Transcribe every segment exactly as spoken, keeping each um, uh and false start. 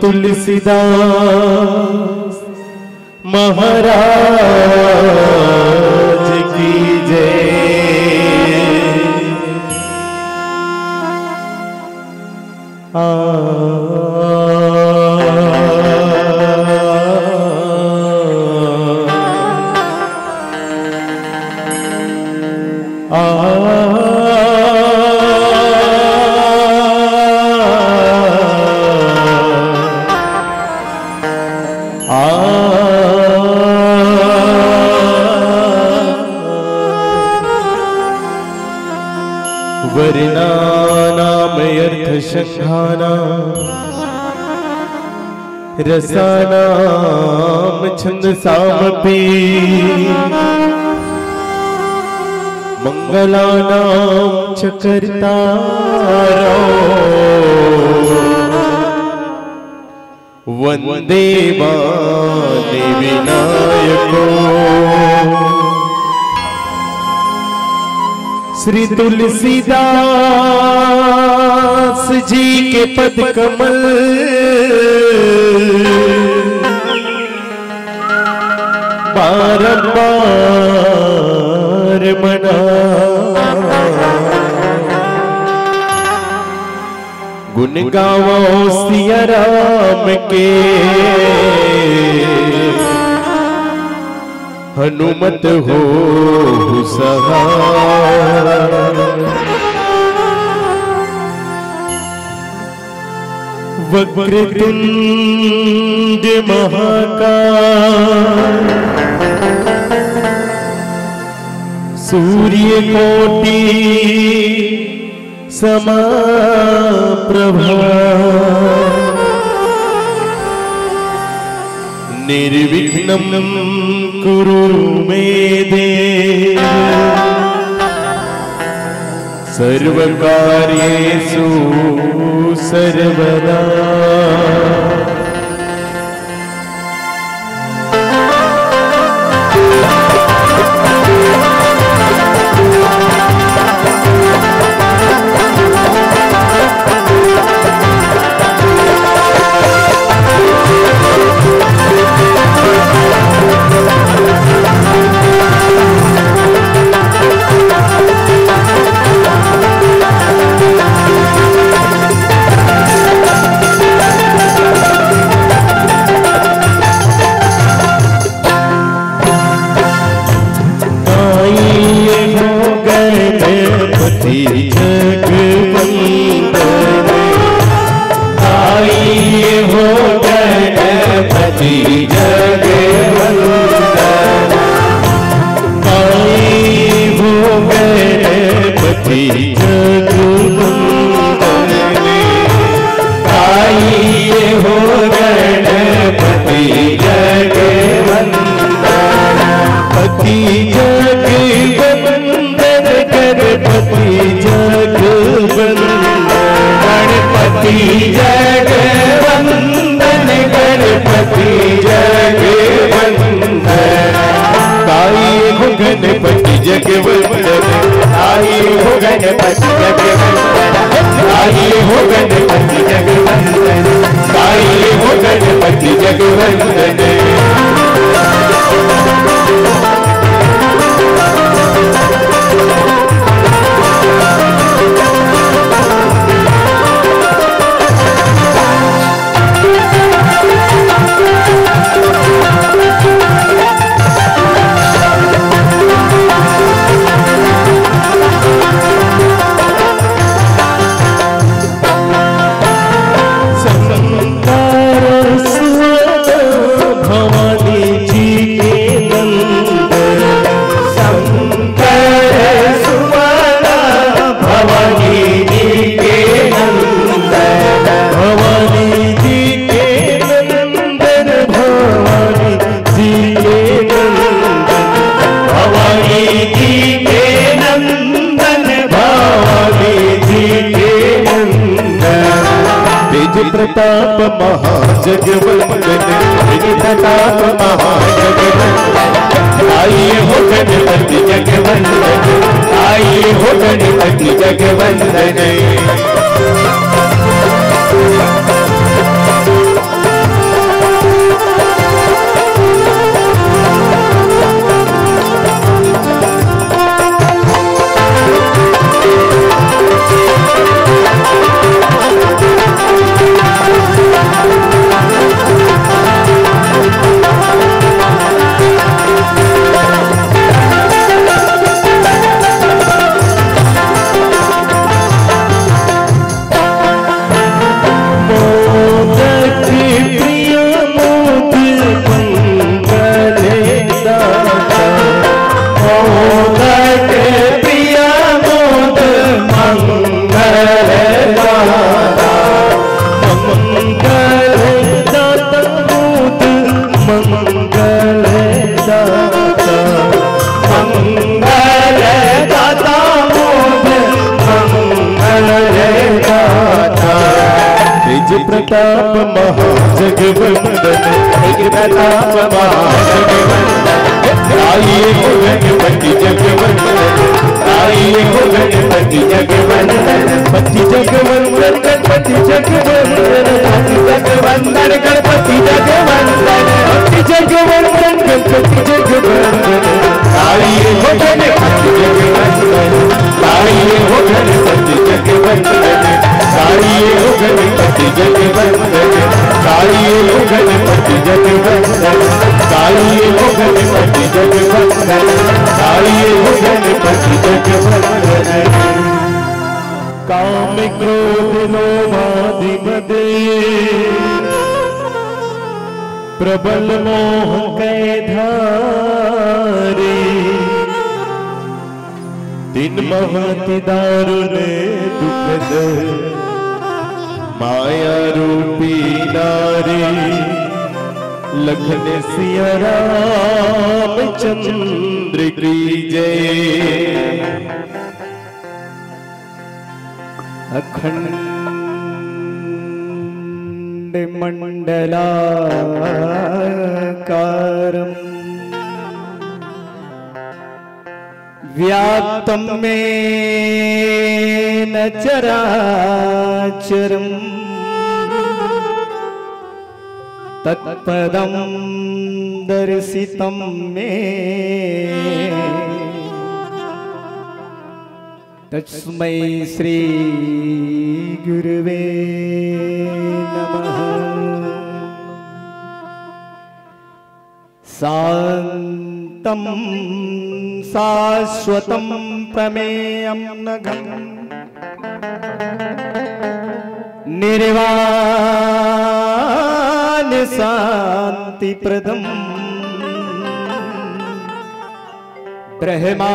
तुलसीदास महाराज की जय। आ रसानाम छंद सामपी मंगला नाम चकरता रहो, वंदे माने विनायको। श्री तुलसीदास जी के पद कमल बारंबार मना। गुण गावो सिया राम के, हनुमत हो सहारा। वक्रतुंड महाकाय, सूर्य कोटि समाप्रभा। निर्विघ्नं कुरु मे देव, सर्वकार्येषु सर्वदा। प्रताप महाजगवंदन, हे प्रताप महाजगवंदन, आइए हो गणपति जगवंदन, आइए हो गणपति जगवंदन, पति जगवंदन गणपति जगवंदन, पति जगवंदन गणपति जगवंदन, पति जगवंदन गणपति जगवंदन, आइए हो गणपति जगवंदन, आइए हो गणपति जगवंदन, कालिए हो गणपति जगवंदन, कालिए हो गणपति जगवंदन, कालिए हो गणपति जगवंदन, कालिए हो गणपति जगवंदन। काम क्रोध लोभादि मदे प्रबल मोह के धारे, दिन महति दारुण दुखद माया रूपी नारी, लखन सिया रामचंद्र की जय। अखंड मंडलाकारं व्याप्तं येन चराचरं, तत्पदं दर्शितं मे तस्मै श्री गुरुवे नमः। शांतं शाश्वतं प्रमेयं नघं निर्वाण शांतिप्रदं, ब्रह्मा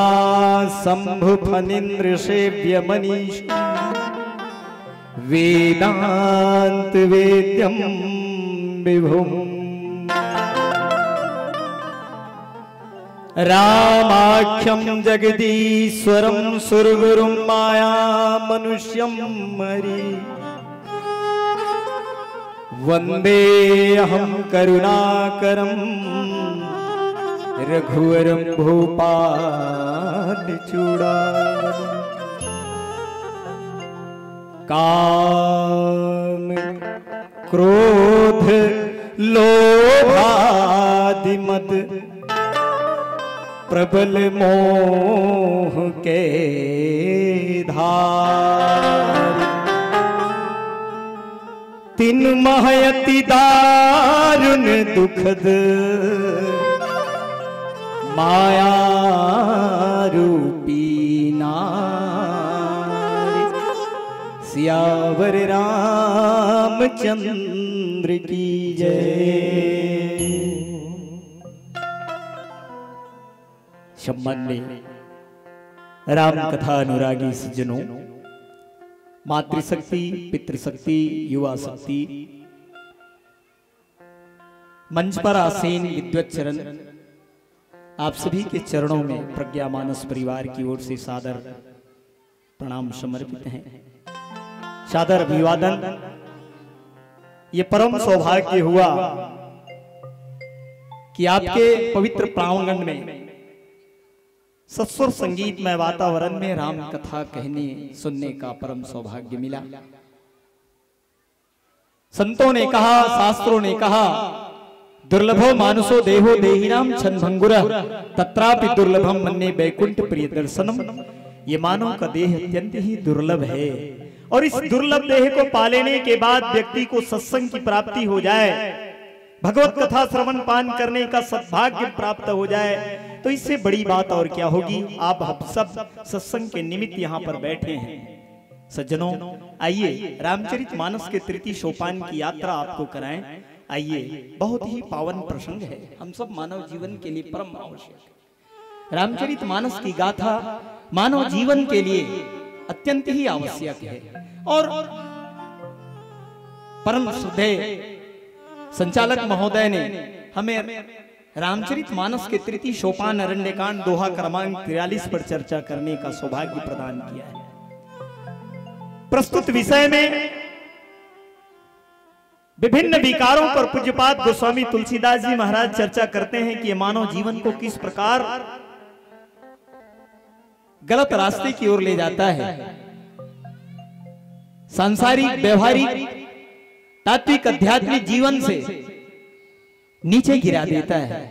शम्भुफणीन्द्रसेव्य मनीषं वेदान्त वेद्यं विभुम्। रामाख्यं जगदीश्वरं सुरगुरुं मायामनुष्यं हरि वन्दे अहं करुणाकरं रघुवरं भूपालचूडामणिं। काम क्रोध लोभादि मद प्रबल मोह के धार, तीन महयति दारुण दुखद माया रूपी नारी, सियावर रामचंद्र की जय। सम्मान्य राम कथा अनुरागी सज्जनों, मातृशक्ति पितृशक्ति युवा शक्ति मंच पर आसीन विद्वत चरण, आप सभी के चरणों में प्रज्ञा मानस परिवार की ओर से सादर प्रणाम समर्पित हैं, सादर अभिवादन। ये परम सौभाग्य हुआ कि आपके पवित्र प्रांगण में सत्स्वर संगीतमय वातावरण में राम कथा कहने सुनने का परम सौभाग्य मिला। संतों ने कहा, शास्त्रों ने कहा, दुर्लभो मानुषो देहो देहिनाम छंदभंगुरः तत्रापि दुर्लभम मन्ये वैकुंठ प्रिय दर्शनम। ये मानव का देह अत्यंत ही दुर्लभ है और इस दुर्लभ देह को पालने के बाद व्यक्ति को सत्संग की प्राप्ति हो जाए, भगवत कथा श्रवण पान करने का सद्भाग्य प्राप्त हो जाए, तो इससे बड़ी बात और क्या होगी। आप हम सब सत्संग के निमित्त यहाँ पर बैठे हैं। सज्जनों, आइए रामचरित मानस के तृतीय सोपान की यात्रा आपको कराएं। आइए, बहुत ही पावन प्रसंग है, हम सब मानव जीवन के लिए परम आवश्यक है। रामचरित मानस की गाथा मानव जीवन के लिए अत्यंत ही आवश्यक है और परम श्रद्धेय संचालक महोदय ने हमें रामचरित मानस के तृतीय सोपान अरण्यकांड दोहा क्रमांक तिरालीस पर चर्चा करने का सौभाग्य प्रदान किया है। प्रस्तुत विषय में विभिन्न विकारों पर पूज्यपाद गोस्वामी तुलसीदास जी महाराज चर्चा करते हैं कि मानव जीवन को किस प्रकार गलत रास्ते की ओर ले जाता है। सांसारिक, व्यवहारिक, तात्विक, आध्यात्मिक जीवन से नीचे गिरा देता है।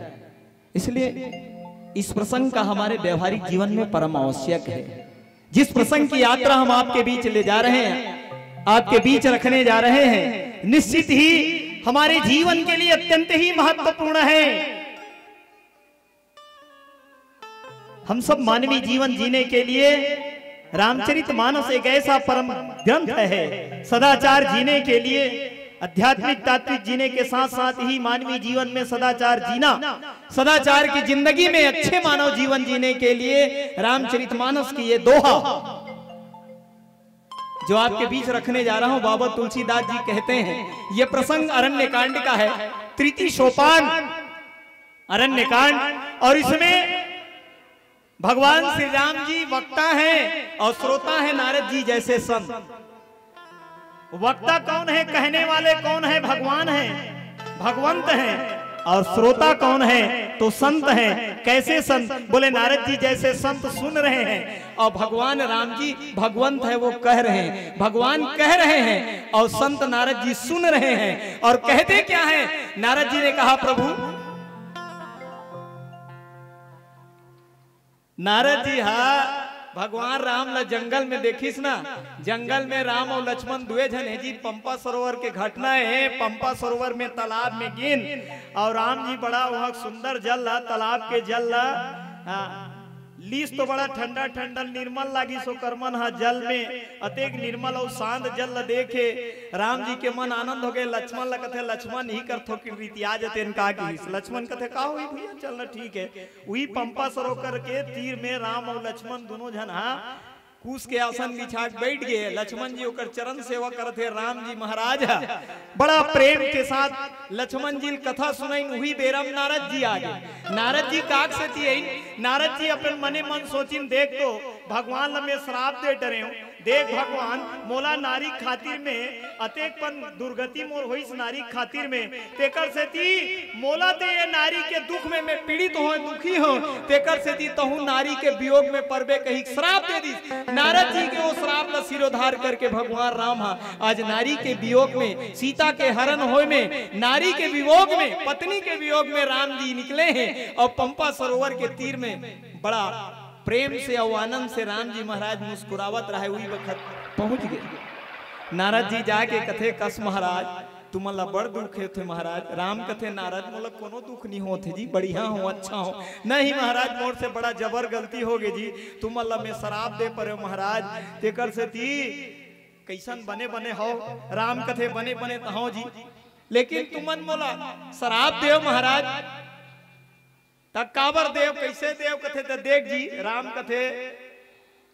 इसलिए इस प्रसंग का हमारे व्यवहारिक जीवन में परम आवश्यक है। जिस प्रसंग की यात्रा हम आपके बीच ले जा रहे हैं, आपके बीच रखने जा रहे हैं, निश्चित ही हमारे जीवन के लिए अत्यंत ही महत्वपूर्ण है। हम सब मानवीय जीवन जीने के लिए रामचरितमानस एक ऐसा परम ग्रंथ है। सदाचार जीने के लिए, आध्यात्मिक तात्विक जीने के साथ साथ ही मानवीय जीवन में सदाचार जीना, सदाचार की जिंदगी में अच्छे मानव जीवन जीने के लिए रामचरितमानस की ये दोहा जो आपके बीच रखने जा रहा हूं, बाबा तुलसीदास जी कहते हैं, यह प्रसंग अरण्य कांड का है, तृतीय सोपान अरण्य कांड, और इसमें भगवान श्री राम जी वक्ता हैं और श्रोता है नारद जी जैसे संत। वक्ता कौन है, कहने वाले कौन है, भगवान है, भगवंत है, और श्रोता कौन है तो संत हैं। कैसे संत? बोले नारद जी जैसे संत सुन रहे हैं और भगवान राम जी भगवंत है वो कह रहे हैं। भगवान कह रहे हैं और संत नारद जी सुन रहे हैं। और कहते क्या है? नारद जी ने कहा, प्रभु नारद जी, हा भगवान राम ला जंगल में देखिस ना, जंगल में राम और लक्ष्मण दुए जन है जी। पंपा सरोवर के घटना है, पंपा सरोवर में तालाब में गिन और राम जी बड़ा वहां सुंदर जल ला, तालाब के जल ला लीस तो बड़ा ठंडा ठंडा निर्मल लागी सो करमन हा जल में अतेक निर्मल और शांत जल देखे राम जी के मन आनंद हो गए। लक्ष्मण ला कथे, लक्ष्मण ही करथो कि रीतिया जते इनका की। लक्ष्मण कथे, का होई भैया, चलना ठीक है। वही पंपा सरोवर के तीर में राम और लक्ष्मण दोनों जन हा कूस के आसन बिछा के बैठ गए। लक्ष्मण जी ओकर चरण सेवा करते, राम जी महाराज बड़ा प्रेम के साथ लक्ष्मण जी कथा सुनाइन। वही बेरम नारद जी आ गए। नारद जी काक से थी, नारद जी अपन मने मन सोचिन, देख तो भगवान ला मैं श्राप दे डरे हूं, देख भगवान मोला नारी खातिर में अतेक पन दुर्गति मोर होइस नारी खातिर में, तेकर सेती मोला ते ये नारी के दुख में मैं पीड़ित हो, दुखी हो, तेकर सेती तहु नारी के वियोग में परबे कही श्राप दे दी। नारद जी के वो श्राप ला सिरोधार करके भगवान राम हा आज नारी के वियोग में, सीता के हरण होय में, नारी के वियोग में, पत्नी के वियोग में राम जी निकले हैं और पंपा सरोवर के तीर में बड़ा प्रेम से और आनंद से राम जी महाराज मुस्कुरावत रहे। हुई वक्त पहुंच गए। नारद जी जाके कथे, कस महाराज तुमला बड़ दुख है थे महाराज। राम कथे, नारद मोला कोनो दुख नहीं होते जी, बढ़िया हो, अच्छा हो। नहीं महाराज, मोर से बड़ा जबर गलती हो गई जी, तुमला मैं शराब दे पड़े महाराज, तेकर से ती कैसन बने बने हो। राम कथे, बने बने तो हो जी, लेकिन तुमन मोला शराब दे महाराज, तब काबर देव, कैसे देव? कथे तो देख जी, राम कथे,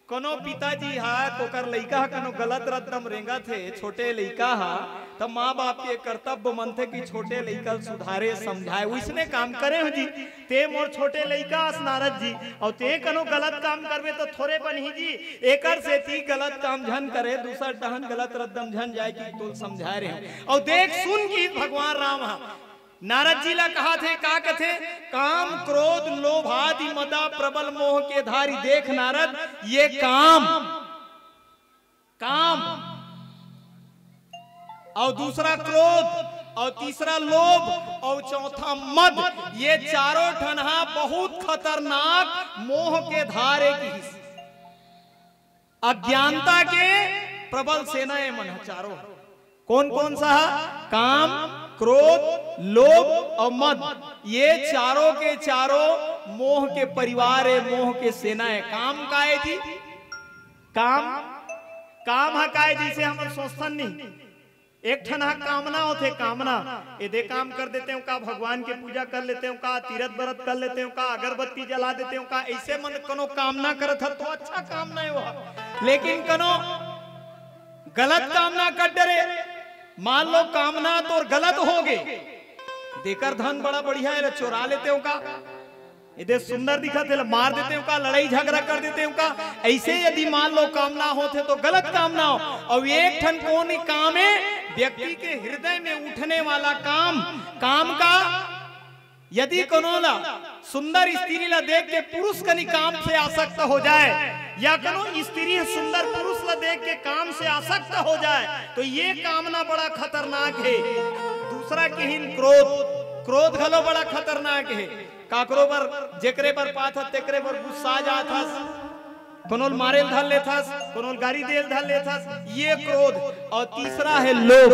कोनो पिताजी हा कोकर लइका हा कोनो गलत रत्तम रेंगा थे, छोटे लइका हा, तब माँ बाप के कर्तव्य मन थे कि छोटे लइका सुधारे समझाए, उसने काम करे हो जी। ते मोर छोटे लइका नारद जी, और ते कनो गलत काम करबे तो थोड़े बन ही जी, एकर से ती गलत काम झन करे, दूसर टहन गलत रत्तम झन जाए कि तुल समझा रहे हो। और देख सुन की भगवान राम हा नारद जी ला कहा थे, का कथे, काम क्रोध लोभादि मदा प्रबल मोह के धारी, देख नारद ये काम काम और दूसरा क्रोध और तीसरा लोभ और चौथा मद, ये चारों ठनहा बहुत खतरनाक मोह के धारे की अज्ञानता के प्रबल सेना ये मन चारों। कौन कौन सा? काम, क्रोध, लोभ और मद, ये चारों के चारों मोह के परिवार है, मोह के सेना है। काम का है जी, काम काम हा का है जिसे हम सोचतन नहीं, एक ठना कामना होते, कामना ये काम कर देते हो, का भगवान की पूजा कर लेते हो, का तीरथ व्रत कर लेते हो, का अगरबत्ती जला देते हो, का ऐसे मन कनो कामना करत तो अच्छा कामना है वो, लेकिन कनो गलत कामना कर डरे, मान लो कामना तो गलत हो गई, देकर धन बड़ा बढ़िया है चोरा लेते हो, का इधर सुंदर दिखा थे मार देते उनका, लड़ाई झगड़ा कर देते उनका। ऐसे यदि मान लो कामना होते तो गलत कामना हो। और एक ठन कोनी काम है व्यक्ति के हृदय में उठने वाला काम, काम का यदि कोनोला सुंदर स्त्री ला देख के पुरुष कनी काम से आसक्त हो जाए या कनो स्त्री सुंदर पुरुष ला देख के काम से आसक्त हो जाए तो ये कामना बड़ा खतरनाक है। दूसरा केहिन क्रोध, क्रोध घलो बड़ा खतरनाक है। काकरो पर जेकरे पर पाथा तेकरे पर गुस्सा जाथस, कोनोल मारेल धर लेथस, कोनोल गारी देल धर लेथस, ये क्रोध। और तीसरा है लोभ।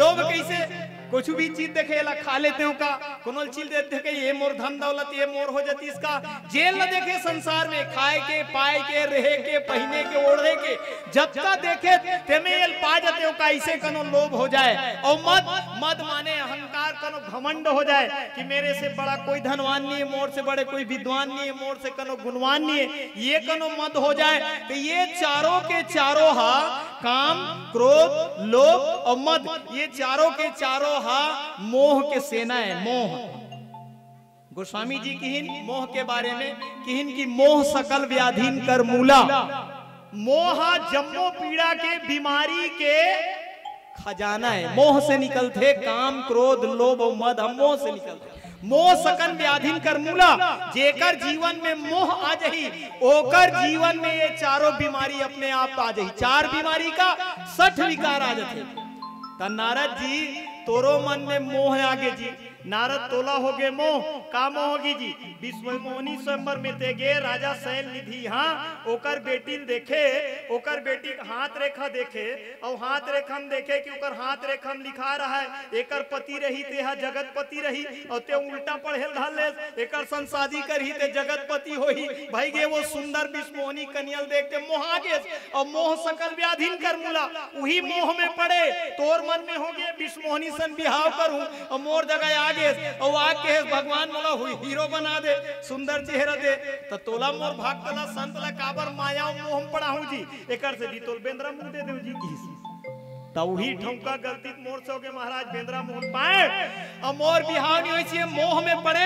लोभ कैसे कुछ भी चीज देखेला खा लेते हो का, कोनोल चीज देखे ये मोर धन दौलत ये मोर हो जाती इसका। जेल न देखे संसार में, खाए के पाए के रहे के पहने के ओढ़े के जब तक देखे तेमे पा जाते हो का। ऐसे कनो लोभ हो जाए और मत मत माने अहंकार कनो घमंड हो जाए कि मेरे से बड़ा कोई धनवान नहीं है, मोर से बड़े कोई विद्वान नहीं है, मोर से कनो गुणवान नहीं है, ये कनो मत हो जाए। तो ये चारों के चारों हा काम क्रोध लोभ और मद, ये चारों के चारों हा मोह के सेना है। मोह गोस्वामी जी किहिन मोह के बारे में किहिन की मोह सकल व्याधीन कर मूला, मोह जम्मो पीड़ा के बीमारी के खजाना है। मोह से निकलते काम क्रोध लोभ और मद, हम मोह से निकलते। मोह सकन व्याधिन कर मूला, जेकर जीवन में मोह आ जाही ओकर जीवन में ये चारों बीमारी अपने आप आ जाही। चार बीमारी का सठ विकार आ जाते। नारद जी तोरो मन में मोह आगे जी, नारद तोला हो गए मोह, का मोह होगी जी। विश्व मोहनी स्वयंवर में ते गे राजा शैल निधि, हाँ ओकर बेटी देखे ओकर बेटी हाथ रेखा देखे और हाथ रेखा में देखे कि ओकर हाथ रेखा में लिखा रहा है एकर पति रही तेहा जगतपति रही और ते उल्टा पढ़े धाल एकर सन शादी करही ते जगतपति होही। भाई गे वो सुंदर विश्व मोहनी कनियल देख के मोहा गे और मोह सकल व्याधीन कर मूला। वही मोह में पड़े तोर मन में हो गए विश्व मोहनी सन बिहाव करूं और मोर जगह और आग के भगवान मोला हुई हीरो बना दे सुंदर चेहरा दे तो तोला मोर भाग तला संतला काबर माया मोहम पड़ा हूं जी एकर से जी तोल बेंद्रा मुंह दे देव जी की तौही ठौका गलती मोर सो के महाराज बेंद्रा मोहन पाए और मोर बिहाव नहीं होई छे। मोह में पड़े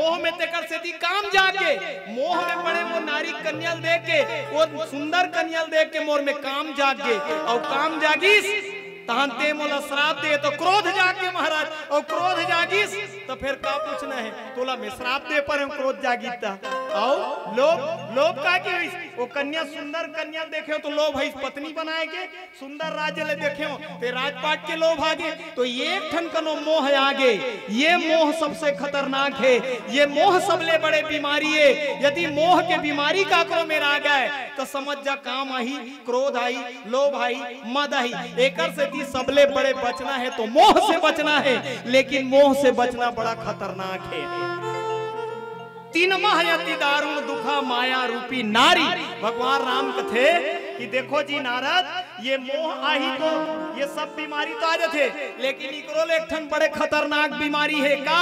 मोह में तेकर सेती काम जाके, मोह में पड़े वो नारी कन्याल देख के वो सुंदर कन्याल देख के मोर में काम जागे और काम जागीस ताहते मोला श्राप दे तो क्रोध जागे महाराज और क्रोध जागीस तो फिर का पूछना है तोला में श्राप दे पर क्रोध जागीता। आओ लोभ, लोभ का की वो कन्या सुंदर कन्या देखे तो लोभ है पत्नी बनाए के, सुंदर राज्य ले देखे ते राजपाट के लोभ आगे। तो ये ठन कनो मोह आगे, ये मोह सबसे खतरनाक है, ये मोह सबले बड़े बीमारी है। यदि मोह के बीमारी का करो में आ गए तो समझ जा काम आई क्रोध आई लोभ आई मद आई। एकर से सबले बड़े बचना है तो मोह से बचना है, लेकिन मोह से बचना बड़ा खतरनाक है। तीन माह अति दारुण दुखा माया रूपी नारी, भगवान राम कथे कि देखो जी नारद ये मोह आही तो ये सब बीमारी तो आ जाते लेकिन इकरोले एकठन बड़े खतरनाक बीमारी है का।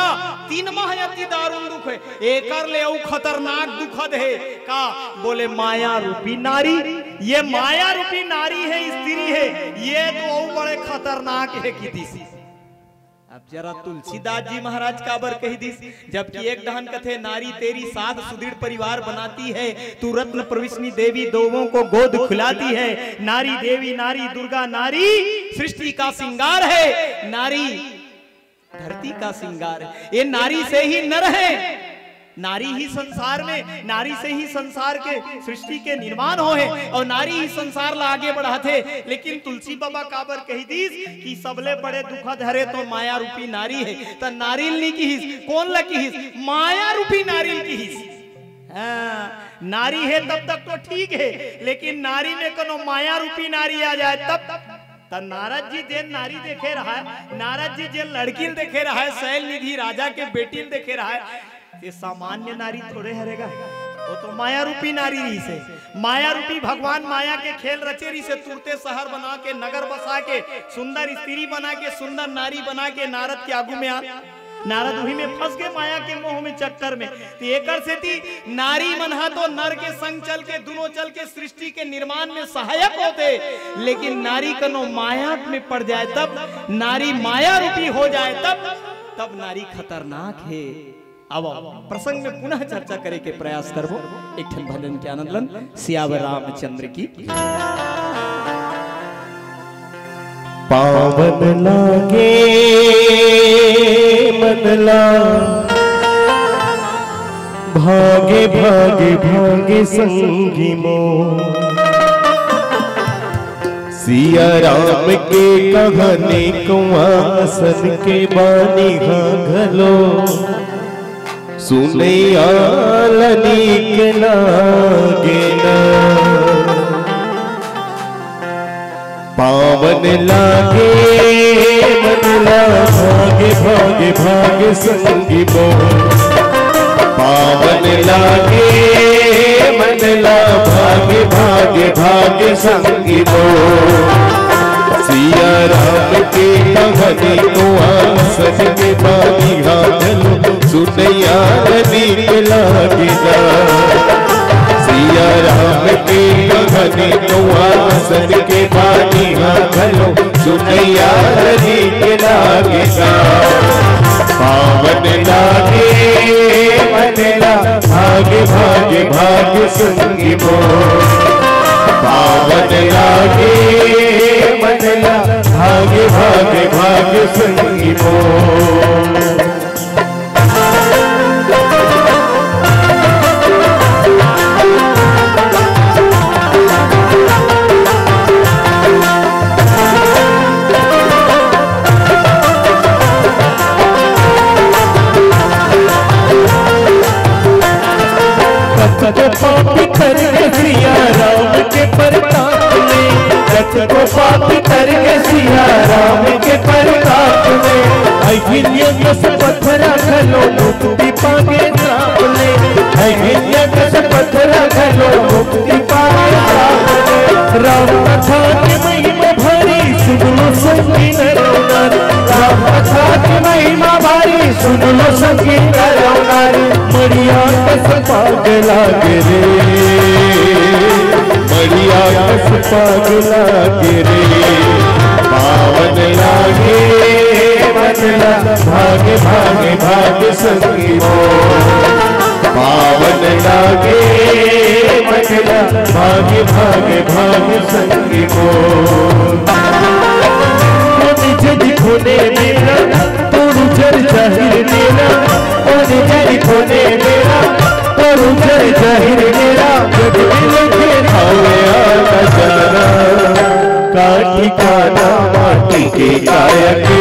तीन माह अति दारुण दुख है एकर ले खतरनाक दुखद है का, बोले माया रूपी नारी। ये माया रूपी नारी है स्त्री है ये तो बड़े खतरनाक है की दिसी। अब जरा तुलसीदास जी महाराज काबर कही दिस, जबकि एक डहन कथे नारी तेरी साथ सुदृढ़ परिवार बनाती है, तू रत्न प्रविष्णी देवी दोवों को गोद खुलाती है। नारी देवी नारी दुर्गा नारी सृष्टि का श्रृंगार है, नारी धरती का श्रृंगार है। ये नारी से ही नर है, नारी ही संसार में, नारी से ही संसार के सृष्टि के निर्माण होए और नारी ही संसार ला आगे बढ़ाते। लेकिन तुलसी बाबा काबर कही दीस कि सबले बड़े दुखद हरे तो माया रूपी नारी है। त नारिल नी की कौन ला की माया रूपी नारिल की हाँ, नारी है तब तक तो ठीक है, लेकिन नारी में कोनो माया रूपी नारी आ जाए तब तब तो नारद जी जेल नारी देखे रहा है, नारद जी जेल लड़की देखे रहा है, शैल निधि राजा के बेटी देखे रहा है, ये सामान्य नारी थोड़े हरेगा, वो तो माया रूपी नारी रही से। माया रूपी भगवान माया के खेल रचे रही से तुरते शहर बना के नगर बसा के सुंदर स्त्री बना के सुंदर नारी बना के नारद के आगू में आ, नारद वही में फंस गए माया के मोह में चक्कर में। तो एकर से थी नारी मनहा तो नर के संग चल के दोनों चल के सृष्टि के निर्माण में सहायक होते, लेकिन नारी कनो माया में पड़ जाए तब नारी माया रूपी हो जाए तब तब नारी खतरनाक है। आवो प्रसंग में पुनः चर्चा करे के प्रयास करबो। एक ठन भजन के आनंद लन। सियावर रामचंद्र की पावन लागे मनला भागे भागे भागे संगी मो सिया राम के कहने कुआसन के बानी घलो सुनैया लनिक लागे ना पावन लागे मनला भागे भागे भागे संगी बो पावन लागे मनला भागे भागे भागे संगी बो सिया राम के कहने कुआसन के बानी घलो सुनैया लनिक लागे ना सिया राम के कहने कुआसन के बानी घलो सुनैया लनिक लागे ना पावन लागे मनला भागे भागे भागे संगी बो पावन लागे मनला भागे भागे भागे संगी बो को पाप कर के सिया राम के परताप में अहिल्या कस पत्थरा घलो मुक्ति पागे ताप ले अहिल्या कस पत्थरा घलो मुक्ति पागे ताप ले राम कथा के महिमा भारी सुन लो सखी नरनार राम कथा के महिमा भारी सुन लो सखी नरनार मड़िया कस पाग लागे रे मड़िया कस पाग लागे रे पावन लागे मनला भागे भागे भागे संगी बो पावन लागे मनला भागे भागे भागे संगी बो निजरी खोने मेरा तोरू जर जाहिर मेरा और निजरी खोने मेरा तोरू जर जाहिर मेरा जग मिले का ठिकाना माटी के काया के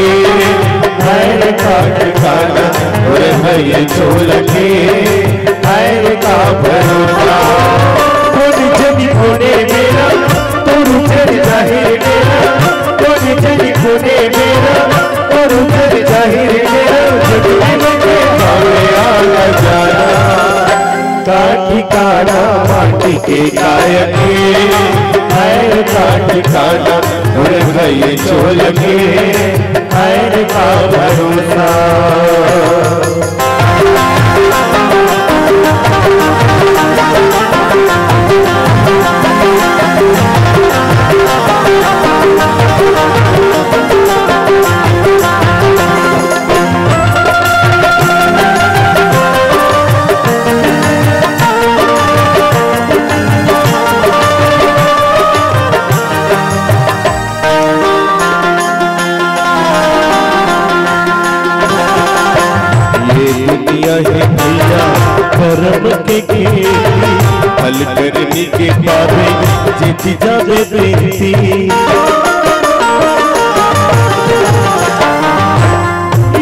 हैर का ठिकाना और है झोल के हैर का भरोसा थोड़ी जमी खोने मेरा तोरू चर जाहिर मेरा थोड़ी जमी खोने मेरा तोरू चर जाहिर मेरा जगने के भावे आला जाना का ठिकाना माटी के काया के हैर का ठिकाना और है झोल के हैर का भरोसा कर्म के खेती फल करनी के पावे जीती जावे बेनती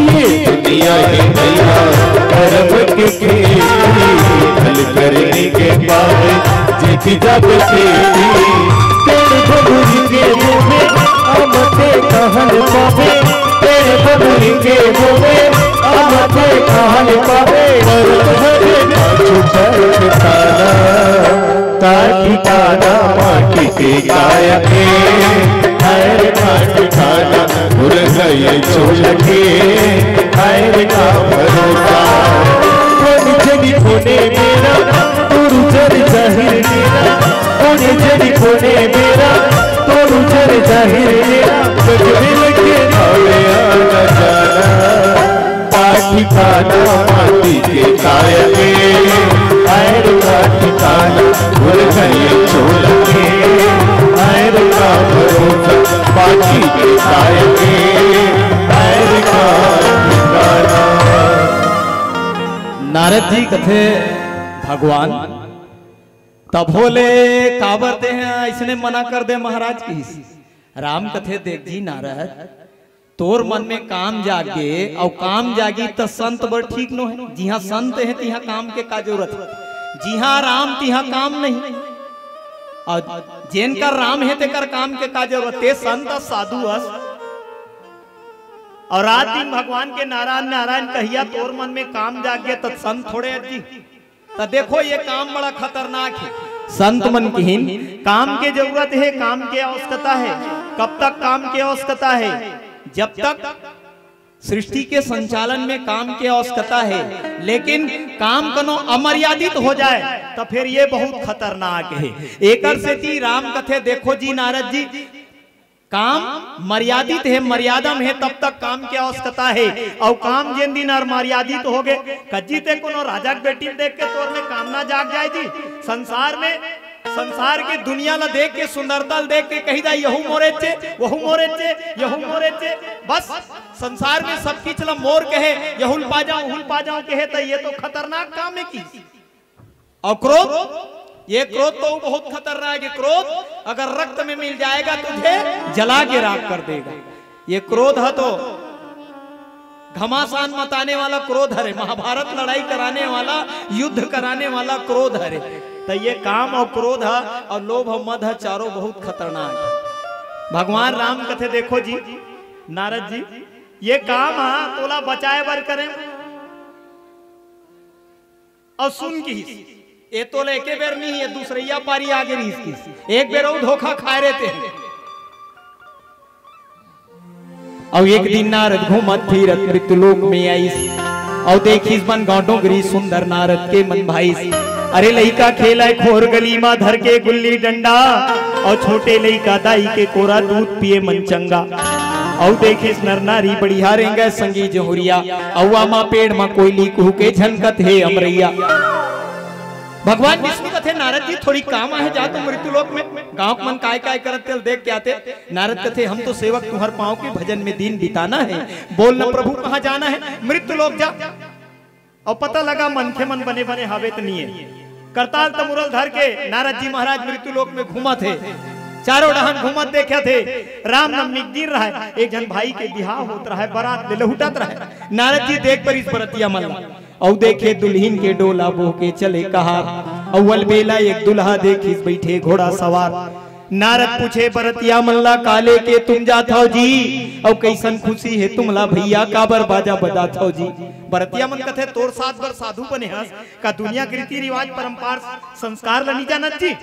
ये दुनिया है भैया कर्म के खेती फल करनी के पावे जीती जावे बेनती तेरे बबुरी के मुँह में आमते कहन पावे तेरे बबुरी के मुँह में आमते कहन पावे का ठिकाना माटी के काया के हैर का ठिकाना और है झोल के हैर का भरोसा कोनी जनी खोने मेरा तोरू जर जाहिर मेरा कोनी जनी खोने मेरा तोरू जर जाहिर मेरा जग मिल के भावे आना जाना ठिकाना माटी के कायल में, आयर का ठिकाना गुलशन चोला में, आयर का भरोसा माटी के कायल में, आयर का ठिकाना। नारद जी कथे भगवान तभोले कावरते हैं इसने मना कर दे महाराज की। राम कथे देख जी नारद तोर मन में काम जागे और काम जागी तो संत बड़ ठीक नो है। जी हाँ संत है तिहा काम के का जरूरत, जी हाँ राम तिहा काम नहीं और जेनकर राम है तेकर काम के का जरूरत है। संत साधु अस और रात दिन भगवान के नारायण नारायण कहिया तोर मन में काम जागे तो संत थोड़े जी। तो देखो ये काम बड़ा खतरनाक है। संत मन की काम के जरूरत है, काम के आवश्यकता है। कब तक काम की आवश्यकता है? जब तक सृष्टि के संचालन में काम की आवश्यकता है। लेकिन काम कनो अमर्यादित हो जाए तो फिर ये बहुत खतरनाक है। एकर सेती राम कथे देखो जी नारद जी काम मर्यादित है, मर्यादा में है तब तक काम की आवश्यकता है। और काम जिन दिन और मर्यादित हो गए कज्जी ते कोनो राजा के बेटी देख के तोर में कामना जाग जाए जी। संसार में संसार के दुनिया ला देख के सुंदरता देख के कही जाए यहू मोरे चे वहू मोरे चे यहू मोरे चे। बस संसार में सब की चला मोर कहे यहुल पा जाऊं हुल पा जाऊं कहे तो ये तो खतरनाक काम है की। और क्रोध, ये क्रोध तो बहुत खतरनाक है। क्रोध अगर रक्त में मिल जाएगा तुझे जला के राख कर देगा। ये क्रोध है तो घमासान मताने वाला क्रोध हरे, महाभारत लड़ाई कराने वाला, युद्ध कराने वाला क्रोध हरे। तो ये काम और क्रोध और लोभ और मद चारों बहुत खतरनाक है। भगवान राम कथे देखो जी नारद जी ये काम हा तोला बचाए बर करें। और सुन की ये तो लेके बेर नहीं है, दूसरैया पारी आगे रही। एक बेर धोखा खाए रहते हैं। और एक दिन नारद घूमत फिरत मृत्युलोक में आईस और देखिस बन गांव डोंगरी सुंदर नारद के मन भाईस। अरे लइका खेला खोर गली मा धर के गुल्ली डंडा और छोटे लइका दाई के कोरा दूध पिए मन चंगा। और देखिस नर नारी बढ़िया रेंगे संगी जोहरिया औवा मा पेड़ मा कोयली कुहू के झनकत है अमरैया। भगवान विष्णु कथे नारद जी थोड़ी काम आए जा तुम मृत्युलोक में। गांव के मन काय काय करते देख के आते। नारद कथे हम तो सेवक तुम्हार पाँव के भजन में दिन बिताना है। बोलना प्रभु कहाँ जाना है? मृत्युलोक जा। और पता लगा मनखे मन बने बने हावेत नहीं। करताल तमुरल धर के नारद जी महाराज मृत्युलोक में घूमा थे, चारों डहन घूमत देखे थे। राम नवमी दिन रहा है, एक जन भाई के बिहार होता रहा है, बारात ले लहुटात रहा है। नारद जी देख पर इस बरतिया मला और देखे दुल्हीन के डोला बोह के चले कहा। अव्वल बेला एक दुल्हा देखिस बैठे घोड़ा सवार। नारद पूछे बरतिया मल्ला काले के तुम जात हो जी और कैसन खुशी है तुमला भैया काबर बाजा बजात हो जी। बरतिया मन कथे तोर साथ बर साधु बने हस का दुनिया के रीति रिवाज परंपरा संस्कार लनी जानत जी।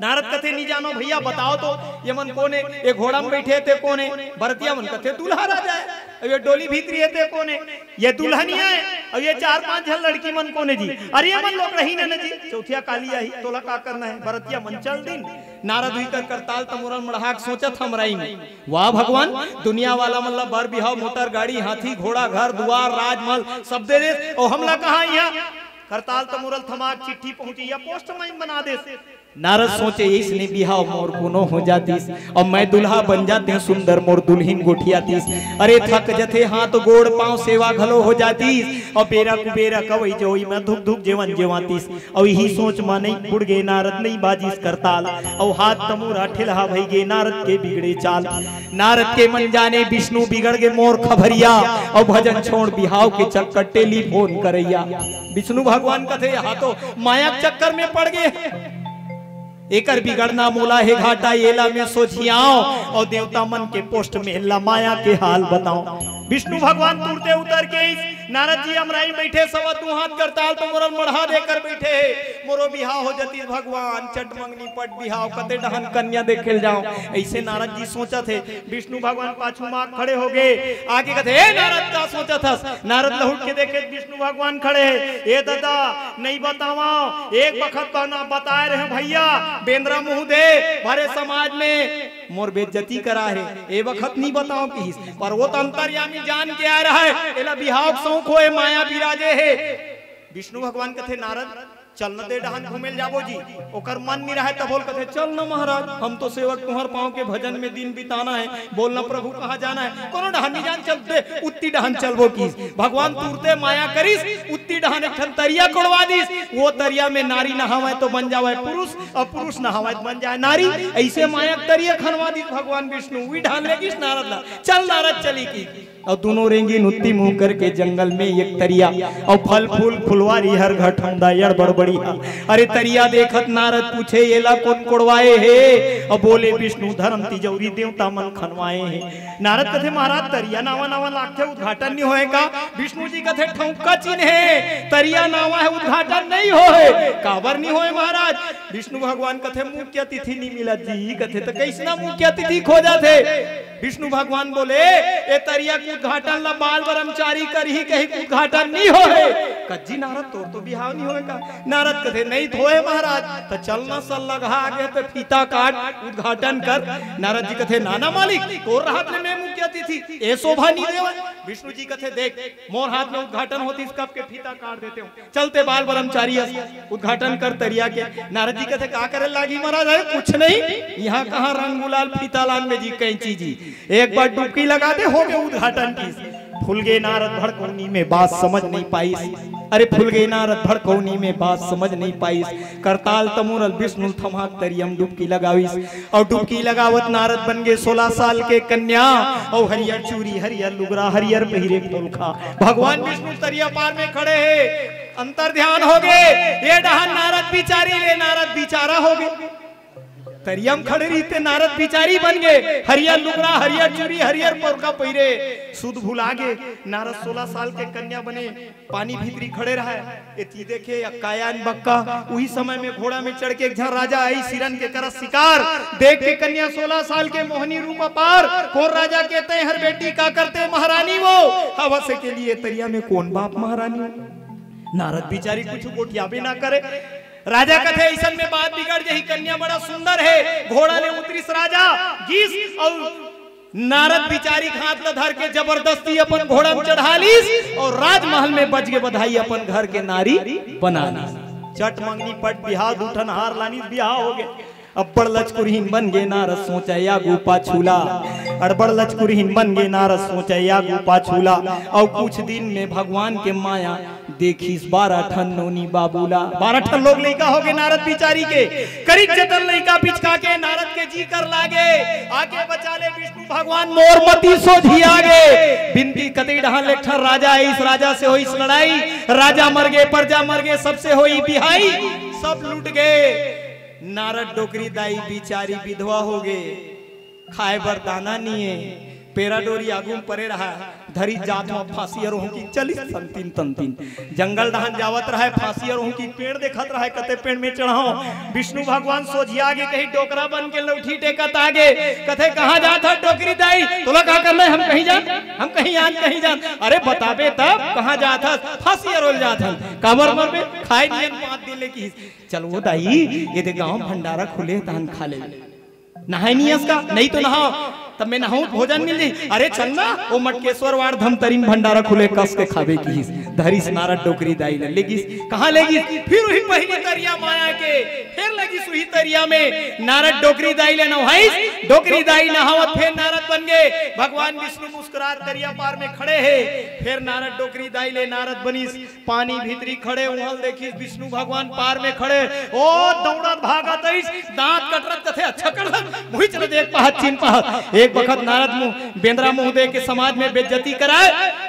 नारद कथे नहीं जानो भैया बताओ तो ये मन कोने ये घोड़ा में बैठे थे कोने। बरतिया मन कथे दुल्हा राजा है और ये डोली भीतरी है थे कोने, ये दुल्हनिया है और ये चार पांच झल लड़की मन कोने जी। अरे ये मन लोग रही न जी चौथिया काली आई तोला का करना है। बरतिया मन चल दिन नारद हुई कर करताल तमोरन मड़हाक सोचत हम राई में वाह भगवान दुनिया वाला मतलब बर बिहाव मोटर गाड़ी हाथी घोड़ा घर द्वार राजमहल सब दे दे और हमला कहा यहाँ। करताल तमोरल थमाक चिट्ठी पहुंची या पोस्टमैन बना दे। नारद सोचे इसने बिहाव मोर कोनो हो जातीस और मैं दुल्हा बन जाते सुंदर मोर दुल्हीन गोठिया तीस। अरे थक जथे हाथ तो गोड़ पांव सेवा घलो हो जातीस और बेरा कुबेरा कवई जोई में धुक धुक जीवन जीवातीस। और यही सोच मा नहीं बुड़ गए नारद नहीं बाजीस करताल और हाथ तमूरा ठेलहा भई गए नारद के बिगड़े चाल। नारद के मन जाने विष्णु बिगड़ गए मोर खबरिया और भजन छोड़ बिहाव के चक्कर टेलीफोन करैया। विष्णु भगवान कथे हाथों माया चक्कर में पड़ गए। एकर बिगड़ना मोला है घाटा येला में सोचियाओ और देवता मन के पोस्ट में हिल्ला माया के हाल बताओ। विष्णु भगवान तुरते उतर के नारद जी अमराई बैठे सवा दू हाथ करताल तो मोरल मढ़ा देकर बैठे मोरो बिहा हो जाती भगवान चट मंगनी पट बिहाव कते डहन कन्या देखे जाओ। ऐसे नारद जी सोचा थे। विष्णु भगवान पाछू माँ खड़े हो गए आगे कहते नारद का सोचा था। नारद लहुट के देखे विष्णु भगवान खड़े है। ए दादा नहीं बतावा एक वक्त तो ना बताए रहे भैया बेंद्रा मुँह दे भरे समाज में मोर बेइज्जती करा है ए वक्त नहीं बताओ कि पर वो तो अंतर्यामी जान के आ रहा है एला बिहाव चौक होए माया विराजे है। विष्णु भगवान कथे नारद चल न दे डहान घूमेल जाबो जी, ओकर मन नहीं रहा तब बोल कथे चल न महाराज हम तो सेवक तुम्हार पाँव के भजन में दिन बिताना है, बोलना प्रभु कहाँ जाना है, कोनो डहानी जान चलते उत्ती डहान चलबो की भगवान तुरते माया करिस उत्ती डहान एक ठन तरिया कोड़वा दिस, वो तरिया में नारी नहावे तो बन जावे पुरुष और पुरुष नहावे तो बन जाए नारी, ऐसे माया तरिया खनवा दिस भगवान विष्णु वी ढाल लेगी नारद ला चल नारद चली की और दोनों रेंगी नुत्ती मुंह करके जंगल में एक तरिया और फल फूल फुलवारी हर घट ठंडा यार बड़बड़िया। अरे तरिया देखत नारद पूछे ये ला कौन कोड़वाए है और बोले विष्णु धर्म तिजौरी देवता मन खनवाए हैं। नारद कथे महाराज तरिया नावा नावा लागते उद्घाटन नहीं होएगा। विष्णु जी कथे ठौका चिन्ह है तरिया नावा है उद्घाटन नहीं होए काबर नहीं होए महाराज। विष्णु भगवान कथे मुख्य अतिथि नहीं मिला जी, कथे तो कैसना मुख्य अतिथि खो जाते। विष्णु भगवान बोले ए तरिया के उद्घाटन ला बाल ब्रह्मचारी कर ही कहीं उद्घाटन नहीं होए कज्जी नारद तोर तो बिहाव नहीं होएगा। नारद कथे नहीं होए महाराज तो चलना सल लगा आगे तो फीता काट उद्घाटन कर। नारद जी कथे नाना मालिक तोर हाथ में मैं मुख्य अतिथि ए शोभा नहीं देवा। विष्णु जी कथे देख मोर हाथ में उद्घाटन होती इसका आपके फीता काट देते हूं, चलते बाल ब्रह्मचारी उद्घाटन कर तरिया के। नारद जी कथे का करे लागी महाराज अरे कुछ नहीं यहाँ कहाँ रंग गुलाल फीता लान में जी कैंची जी एक बार डुबकी लगा दे हो गए उद्घाटन की। फुलगे नारद भड़कौनी में बात समझ नहीं पाई, अरे फुलगे नारद भड़कौनी में बात समझ नहीं पाई, करताल तमुरल विष्णु थमाक तरियम डुबकी लगाविस और डुबकी लगावत नारद बन गए सोलह साल के कन्या और हरियर चूरी हरियर लुगरा हरियर पहिरे टोलखा। भगवान विष्णु तरिया पार में खड़े है अंतर ध्यान हो गए, ये डहान नारद बिचारी ले नारद बिचारा हो गए, तरियम खड़े रहते नारद बिचारी बन गए हरियर लुगरा हरियर चूड़ी हरियर पोरका पहिरे सुध भुला गए। नारद सोलह साल के कन्या बने पानी भीतरी खड़े रहा एती देखे अक्कायान बक्का। उही समय में घोड़ा में चढ़ के एक झन राजा आई सिरन के करत शिकार, देख के कन्या सोलह साल के मोहनी रूप अपार। कौन राजा कहते हर बेटी का करते महारानी वो हवस के लिए तरिया में कौन बाप महारानी। नारद बिचारी कुछ गोटियाबे ना करे, राजा कथे ऐसा में बात बिगड़ गई कन्या बड़ा सुंदर है। घोड़ा ले उतरिस राजा गीस और नारद बिचारी हाथ ल धर के जबरदस्ती अपन घोड़ा में चढ़ालीस और राजमहल में बज के बधाई अपन घर के नारी बनाना। चट मंगनी पट बिहा दूठन हार लानी बिहा हो गए। अब्बड़ लचकुरहीन बन गे नारद सोचा आगू पाछूला, अड़बड़ लचकुरहीन बन गे नारद सोचा आगू पाछूला। और कुछ दिन में भगवान के माया देखीस बारह ठन नोनी बाबूला। बारह ठन लोग लैका हो गए नारद बिचारी के करीब चतन लैका पिचका के नारद के जी कर लागे आके बचा ले विष्णु भगवान मोर मती सोझी आगे। बिनती कदे डहान लेठन राजा इस राजा से होई लड़ाई, राजा मर गए प्रजा मर गए सबसे होई बिहाई सब लूट गए। नारद डोकरी दाई बिचारी विधवा हो गए, खाए बर दाना नहीं है, पेरा डोरी आगू परे रहा धरी जात में फांसी और की चली संतीन तंतीन। जंगल डहान जावत रहा फांसी और की पेड़ देखत रहा कते पेड़ में चढ़ाओ। विष्णु भगवान सोझिया आगे कहीं डोकरा बन के लौठी टेकत आगे कथे कहाँ जाता डोकरी दाई तोला कहाँ करना है हम कहीं जान हम कहीं आज कहीं जान। अरे बताबे तब कहाँ जाता फांसी और जाता काबर मर में खाए नहीं पाँच दिन लेकी चलो दाई ये गाँव भंडारा खुले तहन खा ले नहाय नहीं इसका नहीं तो नहाओ तब मैं नहाऊं भोजन मिल जाए। अरे चलना वो मटकेश्वर वार धमतरी भंडारा खुले कस के खावे की धरी नारद डोकरी दाई ले लेगी कहाँ लेगी फिर वही पहिने तरिया माया के फिर लगी सुही तरिया में। नारद डोकरी दाई ले नहाई डोकरी दाई नहावत फिर नारद बन गए। भगवान विष्णु मुस्कुरात दरिया पार में खड़े है फिर नारद डोकरी दाई ले नारद बनीस पानी भीतरी खड़े उहल देखी विष्णु भगवान पार में खड़े ओ दौड़त भागत दांत कटरत कथे अच्छा कर मुही चल देख पाहत चिन्ह पाहत। एक वक्त नारद मुंह बेंद्रा मुंह दे के समाज में बेइज्जती कराए,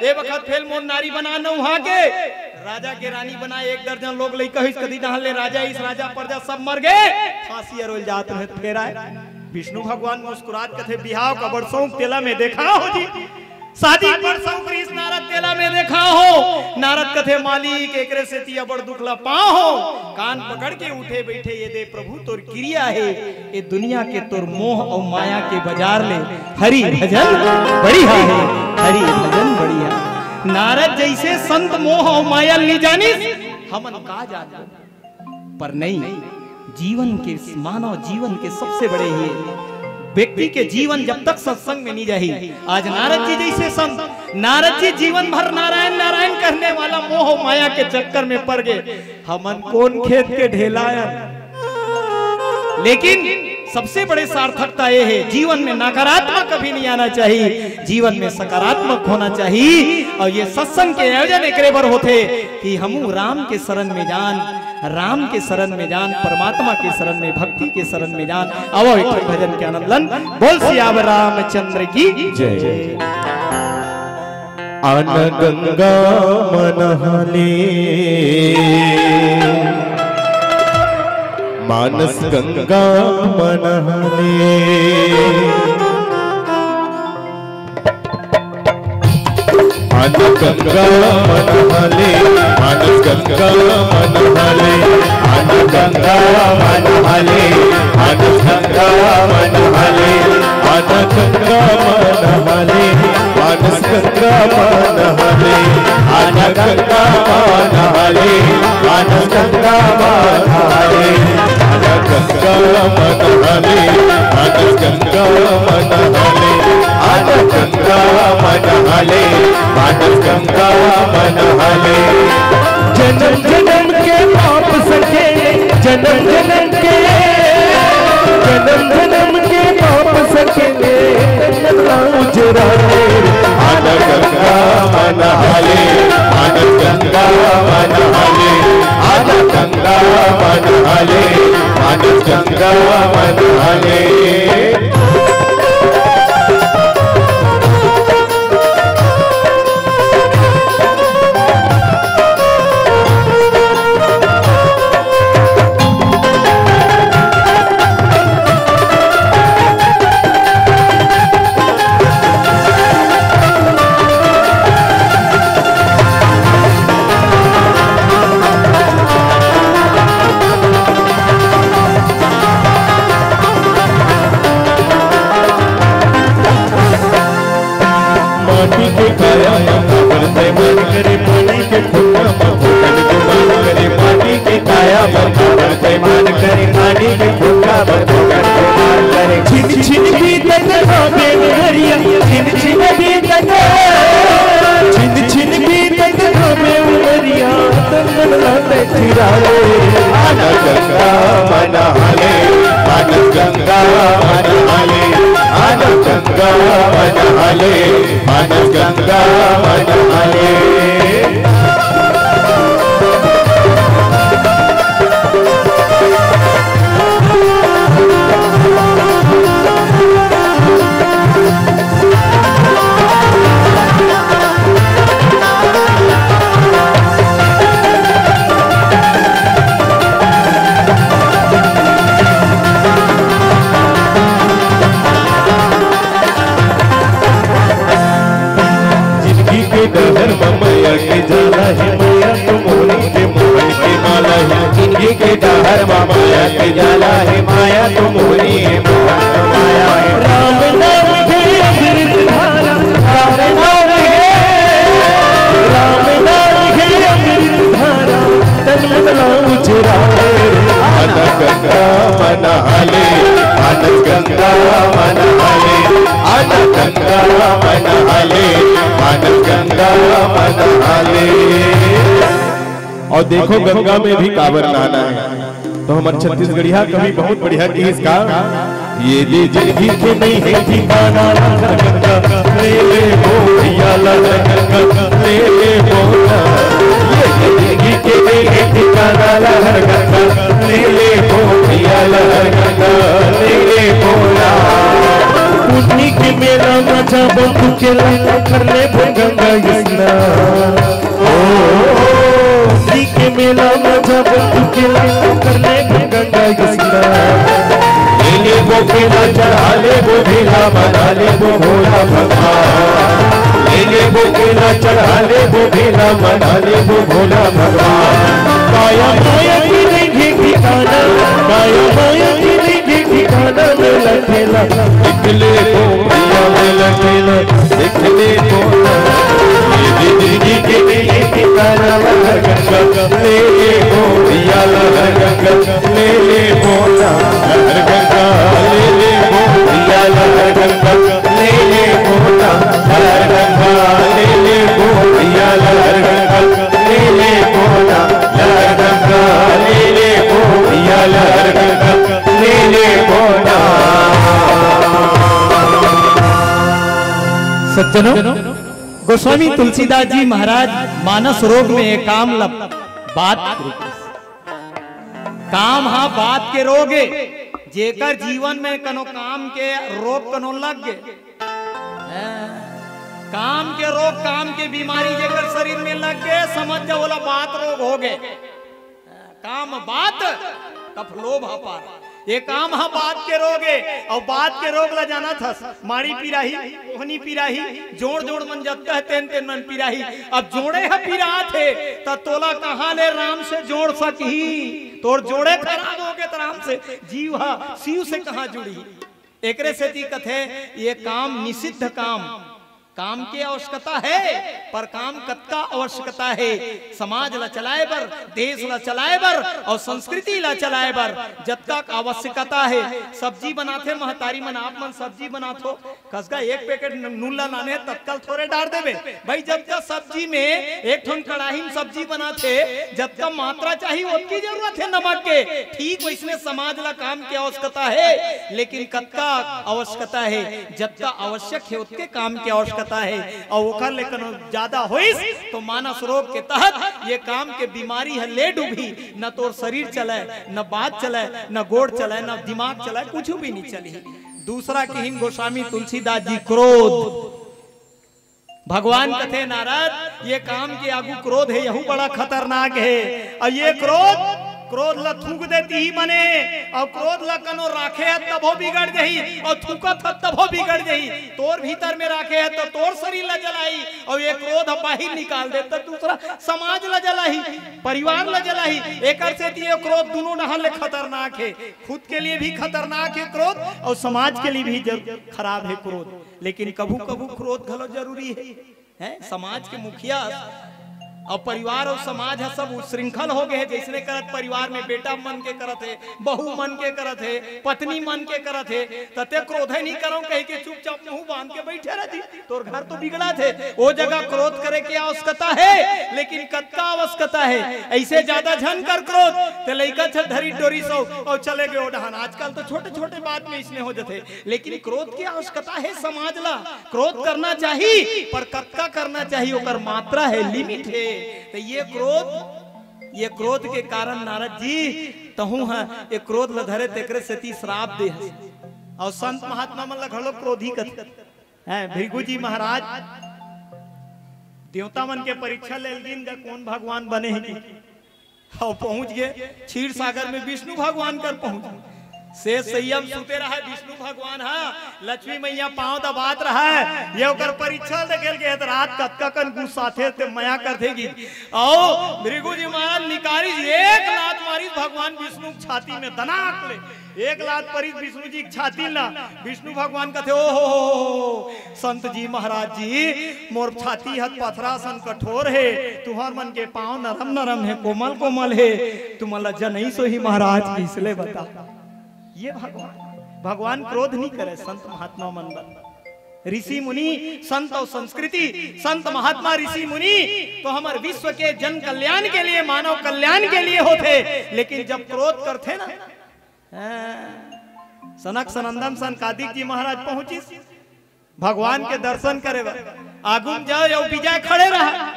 एक वक्त फेल मोर नारी बना न वहां के राजा के रानी बनाए एक दर्जन लोग लई कहिस कदी नहल ले राजा इस राजा प्रजा सब मर गए फांसी अरोल जात है फेराए। विष्णु भगवान मुस्कुरात कथे बिहाव का बरसों तेला में देखा हो जी शादी बरसों कृष्ण नारद तेला में देखा हो। नारद कथे मालिक एकरे सेती अबड़ दुखला पाओ हो कान पकड़ के उठे बैठे ये दे प्रभु तोर क्रिया है ये दुनिया के तोर मोह और माया के बाजार ले हरि भजन बढ़िया है हरि भजन बढ़िया। नारद जैसे संत मोह और माया ली जानी हमन का जाते पर नहीं जीवन के मानव जीवन के सबसे बड़े ये व्यक्ति के जीवन जब तक सत्संग में नहीं जाही। आज नारद जी जैसे संत नारद जीवन भर नारायण नारायण करने वाला मोह माया के चक्कर में पड़ गए। हमन कौन खेत के ढेलाया। लेकिन सबसे बड़े सार्थकता यह है जीवन में नकारात्मक कभी नहीं आना चाहिए, जीवन में सकारात्मक होना चाहिए। और ये सत्संग के आयोजन एकरे बर होते कि हमू राम के शरण में जान, राम के शरण में जान, परमात्मा के शरण में, भक्ति के शरण में जान। आओ एक भजन के आनंद लन। बोल सियावर रामचंद्र की जय। आन गंगा मनहले मानस गंगा मनहले मानस गंगा मनहले मानस गंगा मनहले मानस गंगा मनहले मानस गंगा मनहले मानस गंगा मनहले मानस गंगा मनहले मानस गंगा मनहले मानस गंगा मनहले गंगा मनहले आनंद गंगा मनहले आनंद गंगा मनहले आनंद गंगा मनहले। जन्म जन्म के पाप सके जन्म जन्म के जन्म जन्म के पाप सके उजराले आनंद गंगा मनहले आनंद गंगा मनहले आनंद गंगा मनहले आनंद गंगा मनहले। और देखो गंगा में भी कांवर नहाना है तो हमारे छत्तीसगढ़िया कभी बहुत बढ़िया चीज का ये जिंदगी के नहीं है ठिकाना। गंगा ले ले भैया गंगा ले ले भैया ये जिंदगी के नहीं है ठिकाना। लहर गंगा ले ले भैया लहर गंगा ले ले भैया उन्हीं के मेरा मजा बंधु के लिए कर ले गंगा गंगा के मेला मजा बंधु के लिए करने गंगा गंगा ले ले वो केला चढ़ा ले वो भेला बना ले वो भोला भगवान ले ले वो केला चढ़ा ले वो भेला बना ले वो भोला भगवान। माया माया की नहीं भी ठिकाना माया माया की नहीं भी ठिकाना मेला ठेला निकले को मेला मेला ठेला निकले को के लिए ठिकाना। लहर गंगा ले ले भैया लहर गंगा ले ले भैया लहर गंगा ले ले भैया लहर गंगा ले ले भैया लहर गंगा। सज्जनों, गोस्वामी तुलसीदास जी महाराज मानस रोग में एक काम लब बात काम हा बात के रोगे जेकर जीवन में कनो काम के रोग कनो लग गए, काम के रोग काम के बीमारी जेकर शरीर में लग गए समझ जा बोला बात रोग हो गए। काम बात कफलोभ हा पार ये काम हा बात के रोगे और बात के रोग ला जाना था मारी पिराही ओहनी पिराही जोड़ जोड़ मन जत्ता है तेन तेन मन पिराही। अब जोड़े है पिरा थे तो तोला कहाँ ले राम से जोड़ सकी, तोर जोड़े खराब हो गए तो राम से जीव हा शिव से कहाँ जुड़ी। एकरे से दिक्कत है ये काम निषिद्ध काम, काम की आवश्यकता है पर काम कतका आवश्यकता है समाज ला चलाए बर, देश ला चलाए बर और संस्कृति ला चलाए बर जब तक आवश्यकता है। सब्जी बनाते महतारी मन आप मन सब्जी बनाथो कसका एक पैकेट नून ला नाने तत्काल थोड़े डाल देवे भाई। जब तक सब्जी में एक ठन कड़ाही में सब्जी बनाते जब तक मात्रा चाहिए उतनी जरूरत है नमक के, ठीक वैसे समाज ला काम की आवश्यकता है लेकिन कतका आवश्यकता है जब तक आवश्यक है उसके काम की आवश्यकता है। और वो लेकिन ज्यादा होइस तो मानस रोग के तहत ये काम के बीमारी है ले डूबी, न तो शरीर चले न बात चले न गोड़ चले न दिमाग चले कुछ भी नहीं चली। दूसरा कहिन गोस्वामी तुलसीदास जी क्रोध, भगवान कथे नारद ये काम के आगू क्रोध है यहू बड़ा खतरनाक है और ये क्रोध क्रोध ला थूक देती ही मने और क्रोध ला कनो राखे है तब हो बिगड़ गई और थूकत है तब हो बिगड़ गई। तोर भीतर में राखे है तो तोर शरीर ला जलाई और ये क्रोध बाहर निकाल दे तो दूसरा समाज ला जलाई परिवार ला जलाई। एकर से ये क्रोध दोनों नहले खतरनाक है, खुद के लिए भी खतरनाक है क्रोध और समाज के लिए भी खराब है क्रोध। लेकिन कभू कभू क्रोध घलो जरूरी है, है? समाज के मुखिया और परिवार और समाज है सब श्रृंखल हो गए जैसे करत परिवार में बेटा मन के करत है बहू मन के करत है पत्नी मन के करत है तते क्रोध है नहीं करो कह के चुपचाप मुंह बांध के बैठे रहती तोर घर तो बिगड़ा थे। वो जगह क्रोध करे की आवश्यकता है लेकिन कतका आवश्यकता है, ऐसे ज्यादा झन कर क्रोध तो लैका छे धरी डोरी सौ और चले गए ओढ़ान। आजकल तो छोटे छोटे बात में इसने हो जाते लेकिन क्रोध की आवश्यकता है समाज ला, क्रोध करना चाहिए पर कतका करना चाहिए ओकर मात्रा है लिमिट है। तो ये क्रोध ये क्रोध के कारण नारद जी तहु है ये क्रोध ल धरे तेकरे सेती श्राप दे है और संत महात्मा मन ल घलो क्रोधी कथी है। भृगु जी महाराज देवता मन के परीक्षा लेल दिन का कौन भगवान बने हैं और पहुंच गए क्षीर सागर में विष्णु भगवान कर पहुंच से संयम सुते रहा विष्णु भगवान हा लक्ष्मी मैया पांव दबात रहा है ये ओकर परीक्षा देखेल के रात कतका कन गुस्सा थे ते मया कर देगी आओ भृगु जी महाराज निकारी एक लात मारी भगवान विष्णु छाती में दनाक ले एक लात परी विष्णु जी छाती ना विष्णु भगवान कहते ओ हो, हो, हो संत जी महाराज जी मोर छाती हथ पथरा सन कठोर है तुम्हार मन के पांव नरम नरम है कोमल कोमल है तुम्हारा जनई सो ही महाराज इसलिए बता ये भगवान भगवान क्रोध नहीं करे। संत महात्मा मन बन ऋषि मुनि संत और संस्कृति संत महात्मा ऋषि मुनि तो हमारे विश्व के जन कल्याण के लिए मानव कल्याण के लिए होते लेकिन जब क्रोध करते ना सनक सनंदन सन कादिक जी महाराज पहुंची भगवान के दर्शन करे आगुम जाओ विजय खड़े रहा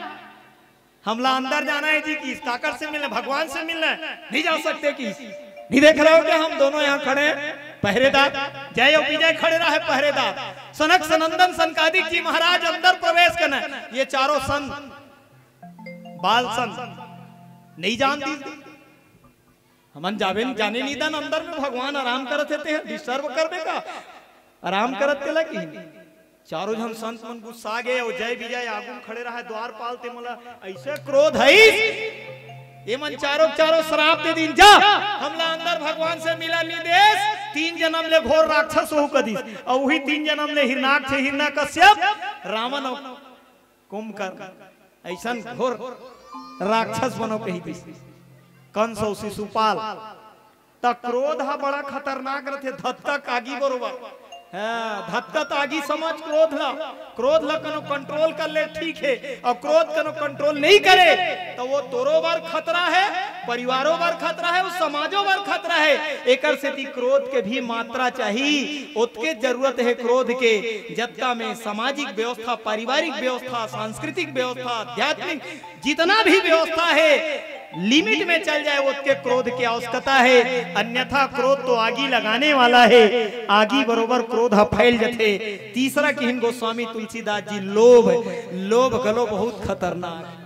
हमला अंदर जाना है जी की ताकत से मिलना भगवान से मिलना नहीं जा सकते कि नहीं देख रहे हो क्या हम दोनों यहाँ खड़े पहरेदार जय और विजय खड़े रहे पहरेदार। सनक सनंदन सनकादिक जी महाराज अंदर प्रवेश करना ये चारों सन बाल सन नहीं जानती हमन जावे जाने नहीं दन अंदर में भगवान आराम करते थे डिस्टर्ब करबे का आराम करते लगी चारों जन संत मन गुस्सा गए और जय विजय आगू खड़े रहा द्वार पालते मोला ऐसे क्रोध है ये मन चारों चारों श्राप दे दिन जा हमला अंदर भगवान से मिला निदेश तीन जन्म ले घोर राक्षस हो कदी और वही तीन जन्म ले हिरनाक से हिरण्यकश्यप रावण और कुंभकर्ण ऐसा घोर राक्षस बनो कही थी कंस और शिशुपाल त क्रोध हा बड़ा खतरनाक रहते धत्तक आगी बरोबर धत्तक आगी समझ क्रोध ला क्रोध ला कनो कंट्रोल कर ले ठीक है और क्रोध कनो कंट्रोल नहीं करे तो वो तोरो बार खतरा है परिवारों पर खतरा है, उस समाजों पर खतरा है। एकर सेती क्रोध के भी मात्रा चाहिए, उतके जरूरत है क्रोध के। जबका में सामाजिक व्यवस्था, पारिवारिक व्यवस्था, सांस्कृतिक व्यवस्था, आध्यात्मिक जितना भी व्यवस्था है लिमिट में चल जाए, उसके क्रोध की आवश्यकता है। अन्यथा क्रोध तो आगी लगाने वाला है, आगी बरोबर क्रोध फैल जाते। तीसरा किन गोस्वामी तुलसीदास जी, लोभ। लोभ गलो बहुत खतरनाक,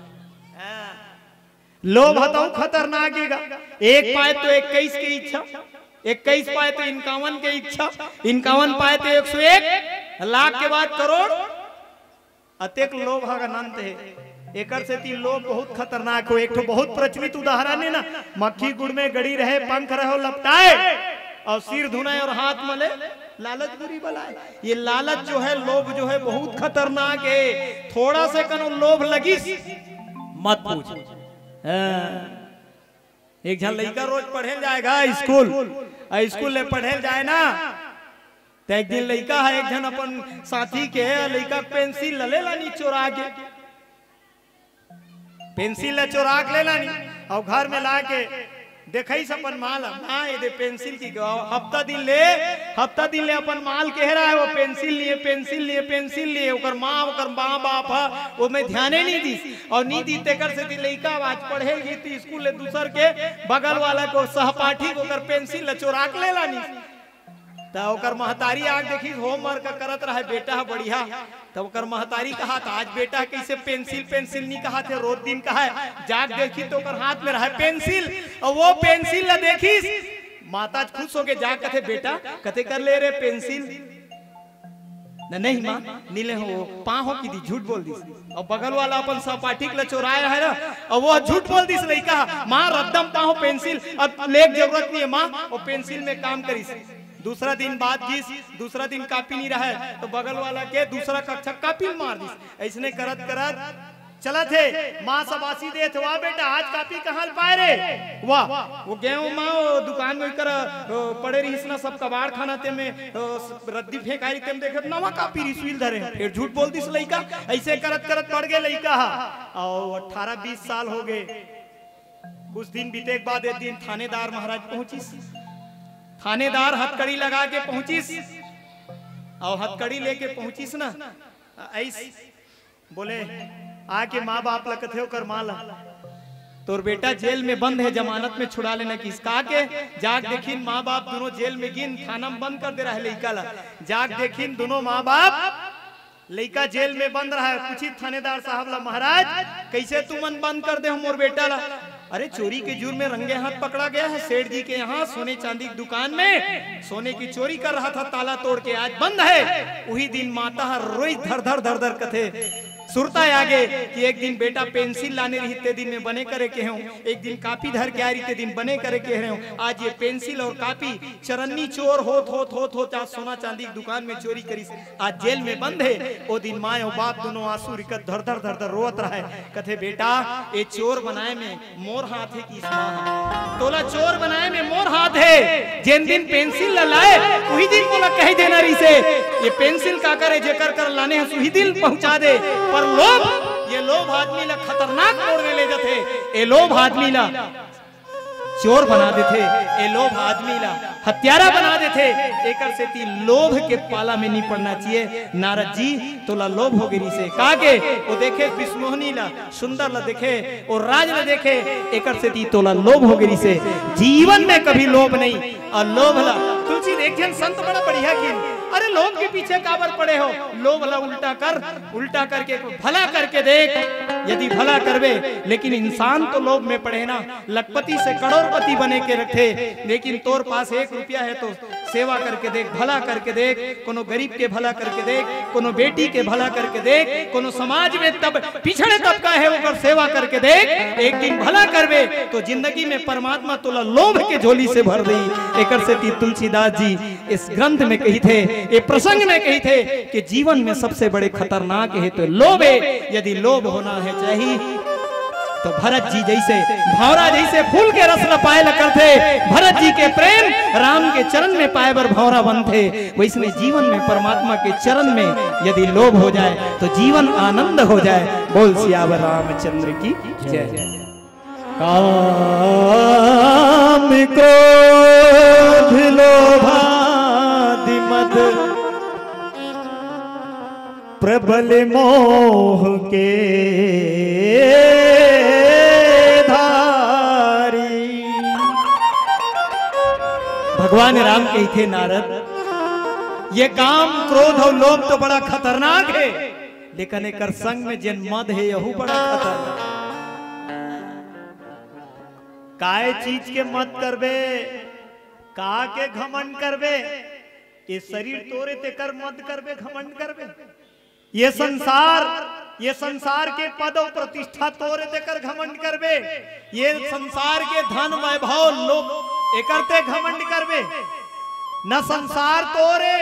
लोभ हताऊ खतरनाक। एक पाए तो इक्कीस की इच्छा, इक्कीस पाए तो इक्यावन की इच्छा, इक्यावन पाए तो एक सौ एक लाख के बाद करोड़। अतेक लोभ अनंत है, एकर से ती लोग बहुत खतरनाक हो। एक तो बहुत प्रचलित उदाहरण है ना, मक्खी गुड़ में गड़ी रहे, पंख रहो लपटाए और सिर धुनाए और हाथ मले, लालच बुरी बलाए। ये लालच जो है, लोभ जो है, बहुत खतरनाक है। थोड़ा से कनो लोभ लगी मत पूछ। एक झन लड़का रोज पढ़े जाएगा स्कूल, स्कूल में पढ़े जाए ना, तो एक दिन लड़का है, एक जन अपन साथी के लड़का पेंसिल ले लानी चोरा के, पेंसिल ले चोरा के ले लानी और घर में ला के देखा ही अपन माल ना, ये दे पेंसिल की हफ्ता दिन ले, हफ्ता दिन ले अपन माल कह रहा है, वो पेंसिल लिए पेंसिल लिए पेंसिल लिए। ओकर माँ ओकर माँ बाप है वो में ध्यान नहीं दी और नहीं दी, तेकर से दी लड़का आज पढ़े गई थी स्कूल ले, दूसर के बगल वाला को सहपाठी को ओकर पेंसिल ले चोरा के ले लानी। तो ओकर महतारी आग देखी होमवर्क करत रहा बेटा बढ़िया, तो ओकर महतारी कहा आज बेटा कैसे पेंसिल पेंसिल नहीं कहा थे रोज दिन कहा है। जाग देखी तो ओकर हाथ में रहा पेंसिल और वो पेंसिल ना देखी, माता खुश होके जाग कहते बेटा कते कर ले रे पेंसिल ना, नहीं माँ नीले हो पा हो की दी झूठ बोल दी। और बगल वाला अपन सहपाठी के चोराया है ना, और वो झूठ बोल दी लड़का, माँ रद्दम पा हो पेंसिल अब ले जरूरत नहीं है माँ, वो पेंसिल में काम करी। दूसरा दिन बात गीस, दूसरा दिन कापी नहीं रहा है तो बगल वाला के दूसरा कक्षा कापी मार दी। ऐसने करत करत चला थे, माँ सबासी दे थे, वाह बेटा आज कापी कहाँ पाए रे, वाह वो गेहूँ माँ दुकान में कर पड़े रही ना, सब कबाड़ खाना ते में रद्दी फेंकाई तेम देखे नवा कापी रिसुल धरे, फिर झूठ बोल दिस लड़का। ऐसे करत करत पड़ गए लड़का और अठारह बीस साल हो गए। कुछ दिन बीते के बाद एक दिन थानेदार महाराज पहुंचिस, थानेदार हथकड़ी लगा के पहुंचिस और हथकड़ी लेके पहुंचिस ना, ऐस बोले आके माँ बाप लकथे कर माला तोर बेटा जेल में बंद है, जमानत में छुड़ा लेना किसका के। जाग देखिन माँ बाप दोनों जेल में गिन, थाना में बंद कर दे रहा है लड़का ला। जाग देखिन दोनों माँ बाप लड़का जेल में बंद रहा है। पूछी थानेदार साहब ला, महाराज कैसे तुमन बंद कर दे हो मोर बेटा ला? अरे चोरी के जुर्म में रंगे हाथ पकड़ा गया है, सेठ जी के यहाँ सोने चांदी की दुकान में सोने की चोरी कर रहा था, ताला तोड़ के आज बंद है। वही दिन माता रोई धर धर धर धर कथे सुरता आगे कि एक दिन बेटा पेंसिल लाने रही ते दिन में बने करे के हूँ, एक दिन कापी धर के आ रही ते दिन बने करे के हूँ, आज ये पेंसिल और कापी चरन्नी चोर होत होत होत होत आज सोना चांदी की दुकान में चोरी करी, आज जेल में बंद है। वो दिन माँ और बाप दोनों आंसू रिकत धर धर धर धर रोत रहा है, कथे बेटा ये चोर बनाए में मोर हाथ है कि इस माँ तोला चोर बनाए में मोर हाथ है। जिन दिन पेंसिल लाए वही दिन मोला कह देना रही से ये पेंसिल का करे जेकर कर लाने है वही दिन पहुँचा दे। पर लोभ, ये लोभ आदमी ला खतरनाक मोड़ में ले जाते, ये लोभ आदमी ला चोर बना देते, ये लोभ आदमी ला हत्यारा बना देते। एकर से ती लोभ के पाला में नहीं पड़ना चाहिए। नारद जी तोला लोभ हो गिरी से का के वो देखे विष्णुहनी ला सुंदर ला देखे और राज ला देखे, एकर से ती तोला लोभ हो गिरी से। जीवन में कभी लोभ नहीं और लोभ ला तुलसी देखिए संत बड़ा बढ़िया की, अरे लोभ के पीछे काबर पड़े हो, लोभ ला उल्टा कर, उल्टा करके भला करके देख, यदि भला करवे। लेकिन इंसान तो लोभ में पड़े ना, लखपति से करोड़पति बने के रखे, लेकिन तोर पास एक रुपया है तो सेवा करके देख, भला करके देख, कोनो गरीब के भला करके देख, कोनो बेटी के भला करके देख, कोनो समाज में तब पिछड़े तबका है उनकर सेवा करके देख। एक दिन भला करवे तो जिंदगी में परमात्मा तोला लोभ के झोली से भर दी। एक तुलसीदास जी इस ग्रंथ में कही थे, ये प्रसंग में कही थे कि जीवन में सबसे बड़े खतरनाक है तो लोभ है। यदि लोभ होना है चाहिए तो भरत जी जैसे, भौरा जैसे फूल के रस न पाए करते, भरत जी के प्रेम राम के चरण में पाए बर भौरा बन थे। वैसे जीवन में परमात्मा के चरण में यदि लोभ हो जाए तो जीवन आनंद हो जाए। बोल सियावर रामचंद्र की जय। काम क्रोध लोभादि मद प्रबल मोह के धारी। भगवान राम कहे थे नारद, ये काम क्रोध और लोभ तो बड़ा खतरनाक है, लेकिन एक संग में जन मद है यहू बड़ा खतरनाक। काय चीज के मत करबे, का के घमंड करबे, ये शरीर तोरे ते कर मत करबे, घमंड करबे, ये संसार ये संसार के पद और प्रतिष्ठा तोरे ते कर घमंड करबे, ये संसार के धन वैभव लोग एकरते घमंड करबे। न संसार तोरे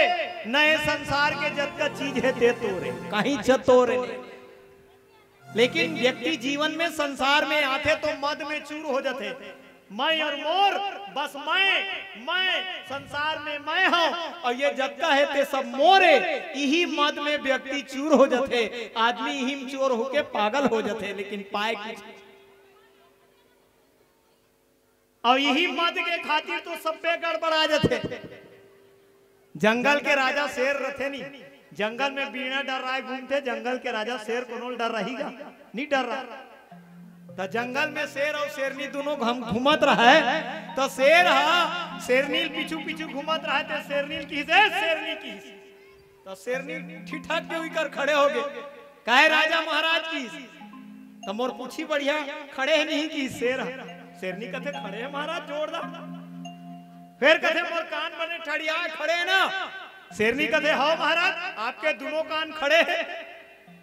न ये संसार के जब का चीज है ते तोरे, कहीं छत तोरे। लेकिन व्यक्ति जीवन में संसार में आते तो मद में चूर हो जाते, मैं और मोर, बस मैं मैं संसार में मैं हूँ और ये जगता है ते सब मोरे। यही मद में व्यक्ति चूर हो जाते, आदमी ही चोर होके पागल हो जाते, लेकिन पाए की और यही मद के खातिर तो सब पे गड़बड़ा जाते। जंगल के राजा शेर रहते नहीं, जंगल में बिना डर रहा घूमते, जंगल के राजा शेर को डर रहेगा नहीं, डर रहा तो जंगल में शेर और शेरनी दोनों घूमत रहा है, तो शेर हा शेरनी पीछू पीछू घूमत रहा है, शेरनी की शेरनी की तो शेरनी ठीठाक के उकर खड़े हो गए, कहे राजा महाराज की तो मोर पूछी बढ़िया खड़े है नहीं की शेर, शेरनी कहते खड़े है महाराज जोरदार। फिर कहते मोर कान बने ठड़िया खड़े है ना, शेरनी कहते हाँ महाराज आपके दोनों कान खड़े हैं।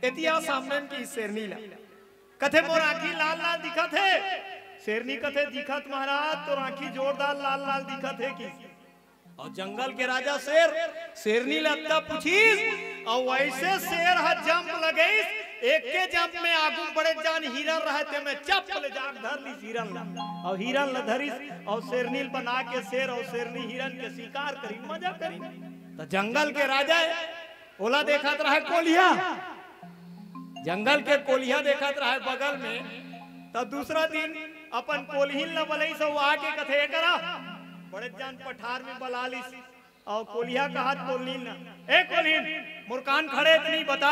इतिहास सामने की शेरनी ला कथे मोर आंखी लाल लाल दिखत है, शेरनी कथे दिखत महाराज तो आंखी जोरदार लाल लाल दिखत है की। और जंगल के राजा शेर शेरनी लगता पूछीस और वैसे शेर हर जंप लगे, एक के जंप में आगू बड़े जान हिरन रहते में चप ले जाग धर ली हिरन ला और हिरन ला धरिस और शेरनी बना के शेर और शेरनी हिरन के शिकार करी मजा करी। तो जंगल के राजा ओला देखा रहा कोलिया, जंगल के कोलिया देखा रहा बगल में, तो दूसरा दिन अपन कोलहिन न बलई सो आके कथे करा बड़े जान पठार में बला लिस और कोलिया कहा कोलहिन ए कोलहिन मोर कान खड़े तो नहीं बता।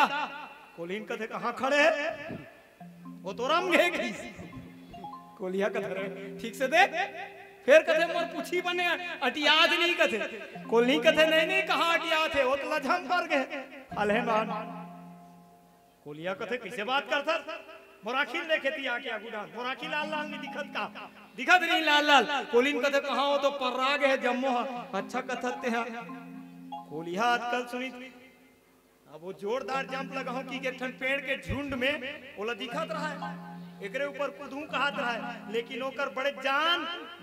कोलहिन कथे कहाँ खड़े है वो तो राम घे गई। कोलिया कथे ठीक से देख। फिर कथे मोर पूछी बने अटियाद नहीं, कथे कोलनी कथे नहीं नहीं कहा अटियाद है वो तो लजम कर गए अलहमान। कोलिया कथे किसे बात करता मोराखी देखे थी आके आगुदा मोराखी लाल लाल नहीं दिखत का दिखत नहीं लाल लाल। कोलिन कथे कहा वो तो पर्राग है जम्मो अच्छा कथते हैं। कोलिया आजकल सुनी अब वो जोरदार जंप लगाओ की के ठन पेड़ के झुंड में ओला दिखत रहा है, एकरे ऊपर कुदू कहत रहा है, लेकिन ओकर बड़े जान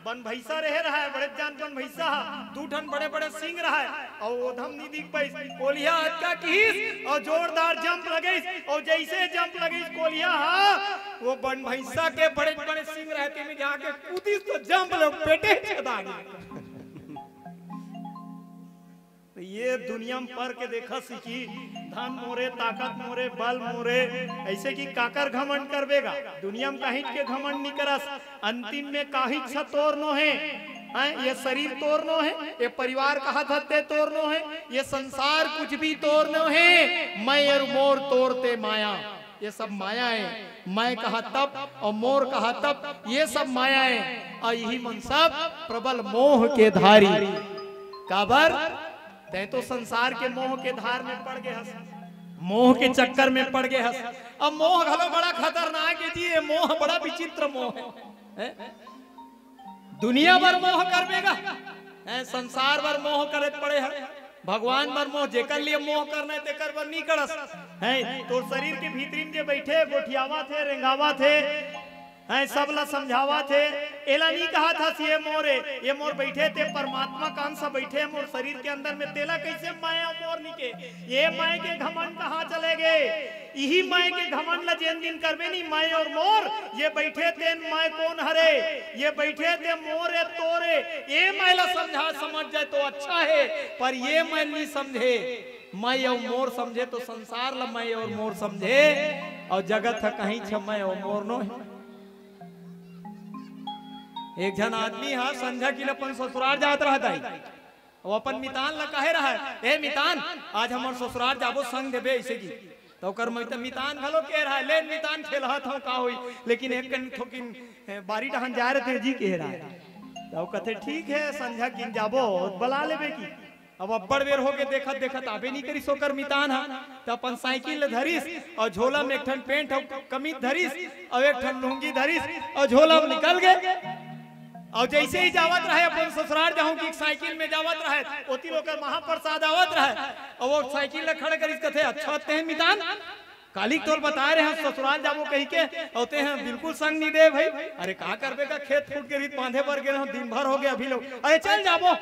बन भैसा रह रहा है, बड़े जान बन भैसा दू ठन बड़े बड़े सिंह रहा है और ओधम नहीं दिख पाइस। कोलिया हटका कीस और जोरदार जंप लगेस और जैसे जंप लगेस कोलिया हा वो बन भैसा के बड़े बड़े सिंह रहते में जाके कूदिस तो जंप लोग पेटे छदा गए। तो ये दुनिया में पर के देखा सीखी धन मोरे ताकत मोरे बल मोरे, ऐसे की काकर घमंड करवेगा दुनिया में कहीं के घमंड नहीं करस, अंतिम में काही छ तोरनो है, है ये शरीर तोरनो है, ये परिवार कहा धत्ते तोरनो है, ये संसार कुछ भी तोरनो है, मैं और मोर तोरते माया, ये सब माया है। मैं कहा तब और मोर कहा तब, ये सब माया है और यही मन सब प्रबल मोह के धारी। काबर तै तो संसार के मोह के धार में पड़ गए हस, मोह के चक्कर में पड़ गए हस। अब मोह घलो बड़ा खतरनाक है जी, ये मोह बड़ा विचित्र मोह है। दुनिया भर मोह करवेगा, संसार भर मोह करे पड़े है, भगवान भर मोह जेकर लिए मोह करना तेकर बर नहीं करस है। तो शरीर के भीतरी में जे बैठे गोठियावा थे रेंगावा थे हैं सबला समझावा थे, एला नहीं कहा था ये मोरे, ये मोर बैठे थे परमात्मा कान सा बैठे मोर शरीर के अंदर में, तेला कैसे माया मोर निके ये माया के घमंड कहा चले गए। यही माया के घमंड ला जेन दिन करवे नहीं माया और मोर, ये बैठे थे माया कौन हरे, ये बैठे थे मोरे तोरे, ये माया समझा समझ जाए तो अच्छा है, पर ये मैं नहीं समझे, मैं और मोर समझे तो संसार ला मैं और मोर समझे और जगत है कहीं छमय और मोर नो है। एक जन आदमी हा संध्या के लिए अपन ससुराल जात रहता है और अपन मितान ला कहे रहा है, ए मितान आज हमर ससुराल जाबो संग देबे ऐसे की तो कर मई त मितान घलो कह रहा है, ले मितान खेलत हो का होई, लेकिन एक कन ठोकिन बारी डहन जा रहे थे जी कह रहा है तो कहते ठीक है संध्या किन जाबो बुला लेबे की। अब अब्बड़ बेर होके देखत देखत आबे नहीं करी सोकर मितान हा त अपन साइकिल धरिस और झोला में एक ठन पेंट और कमीज धरिस और एक ठन लुंगी धरिस और झोला निकल गए। और जैसे ही जावत रहे अपन ससुराल जाऊं की साइकिल में जावत रहे ओती लोकर महाप्रसाद आवत रहे और वो साइकिल ले खड़ा करिस कथे अच्छा ते मितान काली तोल बता रहे हैं ससुराल जाबो कही के होते हैं बिल्कुल संग नहीं दे भाई। अरे का करबे का खेत फूट के रीत बांधे पर गए दिन भर हो गया अभी लोग, अरे चल जाबो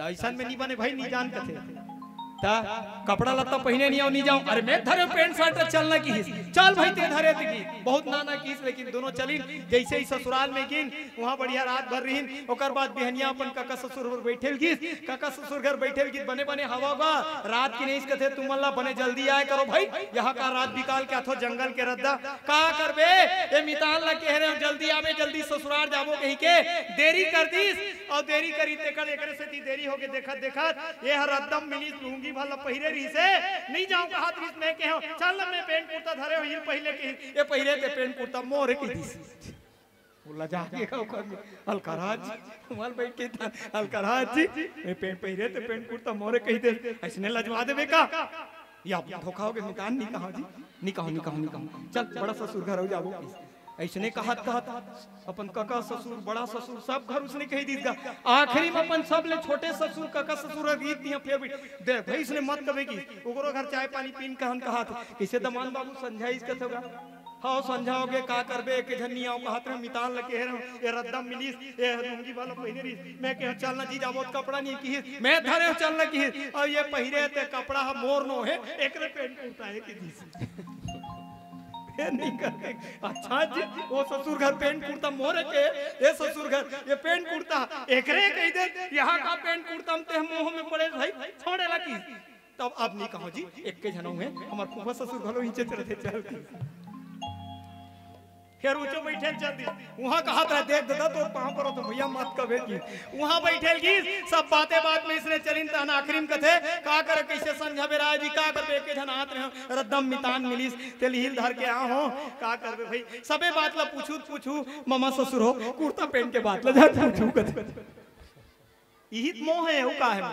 में नहीं बने भाई नहीं जान कथे ता कपड़ा लत्ता पहने नहीं आओ नहीं जाऊं। अरे मैं धरे पेंट शर्ट चलना की चल भाई ते धरे की बहुत नाना की, लेकिन दोनों चली जैसे ही ससुराल में गिन वहां बढ़िया रात भर रहीन। ओकर बाद बिहनिया अपन काका ससुर घर बैठेल की काका ससुर घर बैठेल की बने बने हवा बा रात की नहीं कथे तुम ला बने जल्दी आए करो भाई यहाँ का रात बिकाल के अथो जंगल के रद्दा का करबे ए मितान ला कह रहे हो जल्दी आवे जल्दी ससुराल जाबो कही के देरी कर दीस और देरी करी तेकर एकरे सेती देरी होके देखत देखत ये हरदम मिलिस लूंगी भला पहिरे रही से नहीं जाऊं का हाथ बीच में के हो चल मैं पेंट कुर्ता धरे हो पहले के ये पहिरे के पेंट कुर्ता मोर की दिस बोला जाके का अलकराज माल बैठ के था अलकराज जी ये पेंट पहिरे ते पेंट कुर्ता मोर कही दे ऐसने लजवा देबे का या धोखा हो के निकान नहीं कहा जी नहीं कहा नहीं कहा नहीं कहा चल बड़ा ससुर घर हो जाबो ऐसने कहत कहत अपन काका ससुर बड़ा ससुर सब घर उसने कही दीदा आखिरी में अपन सब ले छोटे ससुर काका ससुर गीत दिया फिर भी देख भाई इसने मत कबे की ओकरो घर चाय पानी पीन कहन कहत किसे दमान बाबू समझाइस कत होगा हां समझाओगे का करबे के झन्नी आओ कहत रे मितान ल कह रहे ए रद्दम मिलिस ए लुंगी वाला पहिने री मैं कह चलना जी जाबो कपड़ा नहीं की मैं धरे चलना की और ये पहिरे ते कपड़ा मोर नो है एकरे पेंट उठा है की दिस नहीं करके अच्छा जी वो ससुर घर पेंट कुर्ता मोर के ये ससुर घर ये पेंट कुर्ता एकरे कह दे यहां का पेंट कुर्ता ते मोह में पड़े भाई छोड़े ला की तब अब नहीं कहो जी एक के जनऊ है हमर फुफा ससुर घलो हिचे चलते चलती फिर ऊंचो बैठे चलती वहां कहा था देख दादा तो पांव पर तो भैया मत कबे की वहां बैठेल की सब बातें बात में इसने चलिन तन आखिरी में कथे का करे कैसे समझाबे राय जी का करबे के जन हाथ रहे रद्दम मितान मिलिस तेलहील धर के आ हो का करबे भाई सबे बात ला पूछू पूछू मामा ससुर हो कुर्ता पहन के बात ला जा पूछू कथे यही मोह है उ का है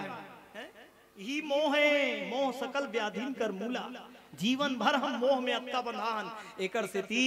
यही मोह है मोह सकल व्याधिन कर मूला जीवन भर हम मोह में अटका बंधान एकर सेती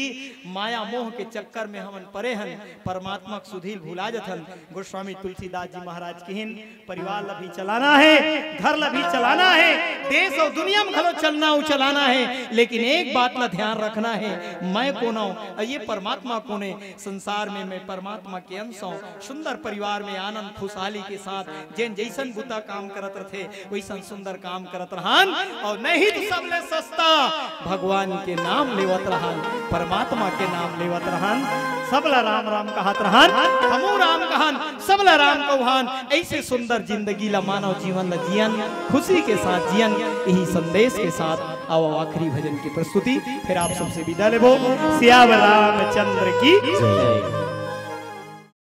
माया मोह के चक्कर में हमन परे हन परमात्मा के सुधील भुला जथन। गोस्वामी तुलसीदास जी महाराज किहिन परिवार ला भी चलाना है घर ला भी चलाना है देश और दुनिया में घलो चलना उ चलाना है लेकिन एक बात ला ध्यान रखना है मैं कौन हूं ये परमात्मा कौन है संसार में मैं परमात्मा के अंश हूं। सुंदर परिवार में आनंद खुशहाली के साथ जैन जैसन गुता काम करत रथे वैसन सुंदर काम करत रहन और नहीं तो सबले सस भगवान के नाम लेवत रहन परमात्मा के नाम लेवत रहन सबला राम राम कहत रहन हमू राम कहन सबला राम कहन ऐसे सुंदर जिंदगी ला मानव जीवन ला जियन खुशी के साथ जियन यही संदेश के साथ आओ आखिरी भजन की प्रस्तुति फिर आप सबसे विदा लेबो। सियावर रामचंद्र की जय।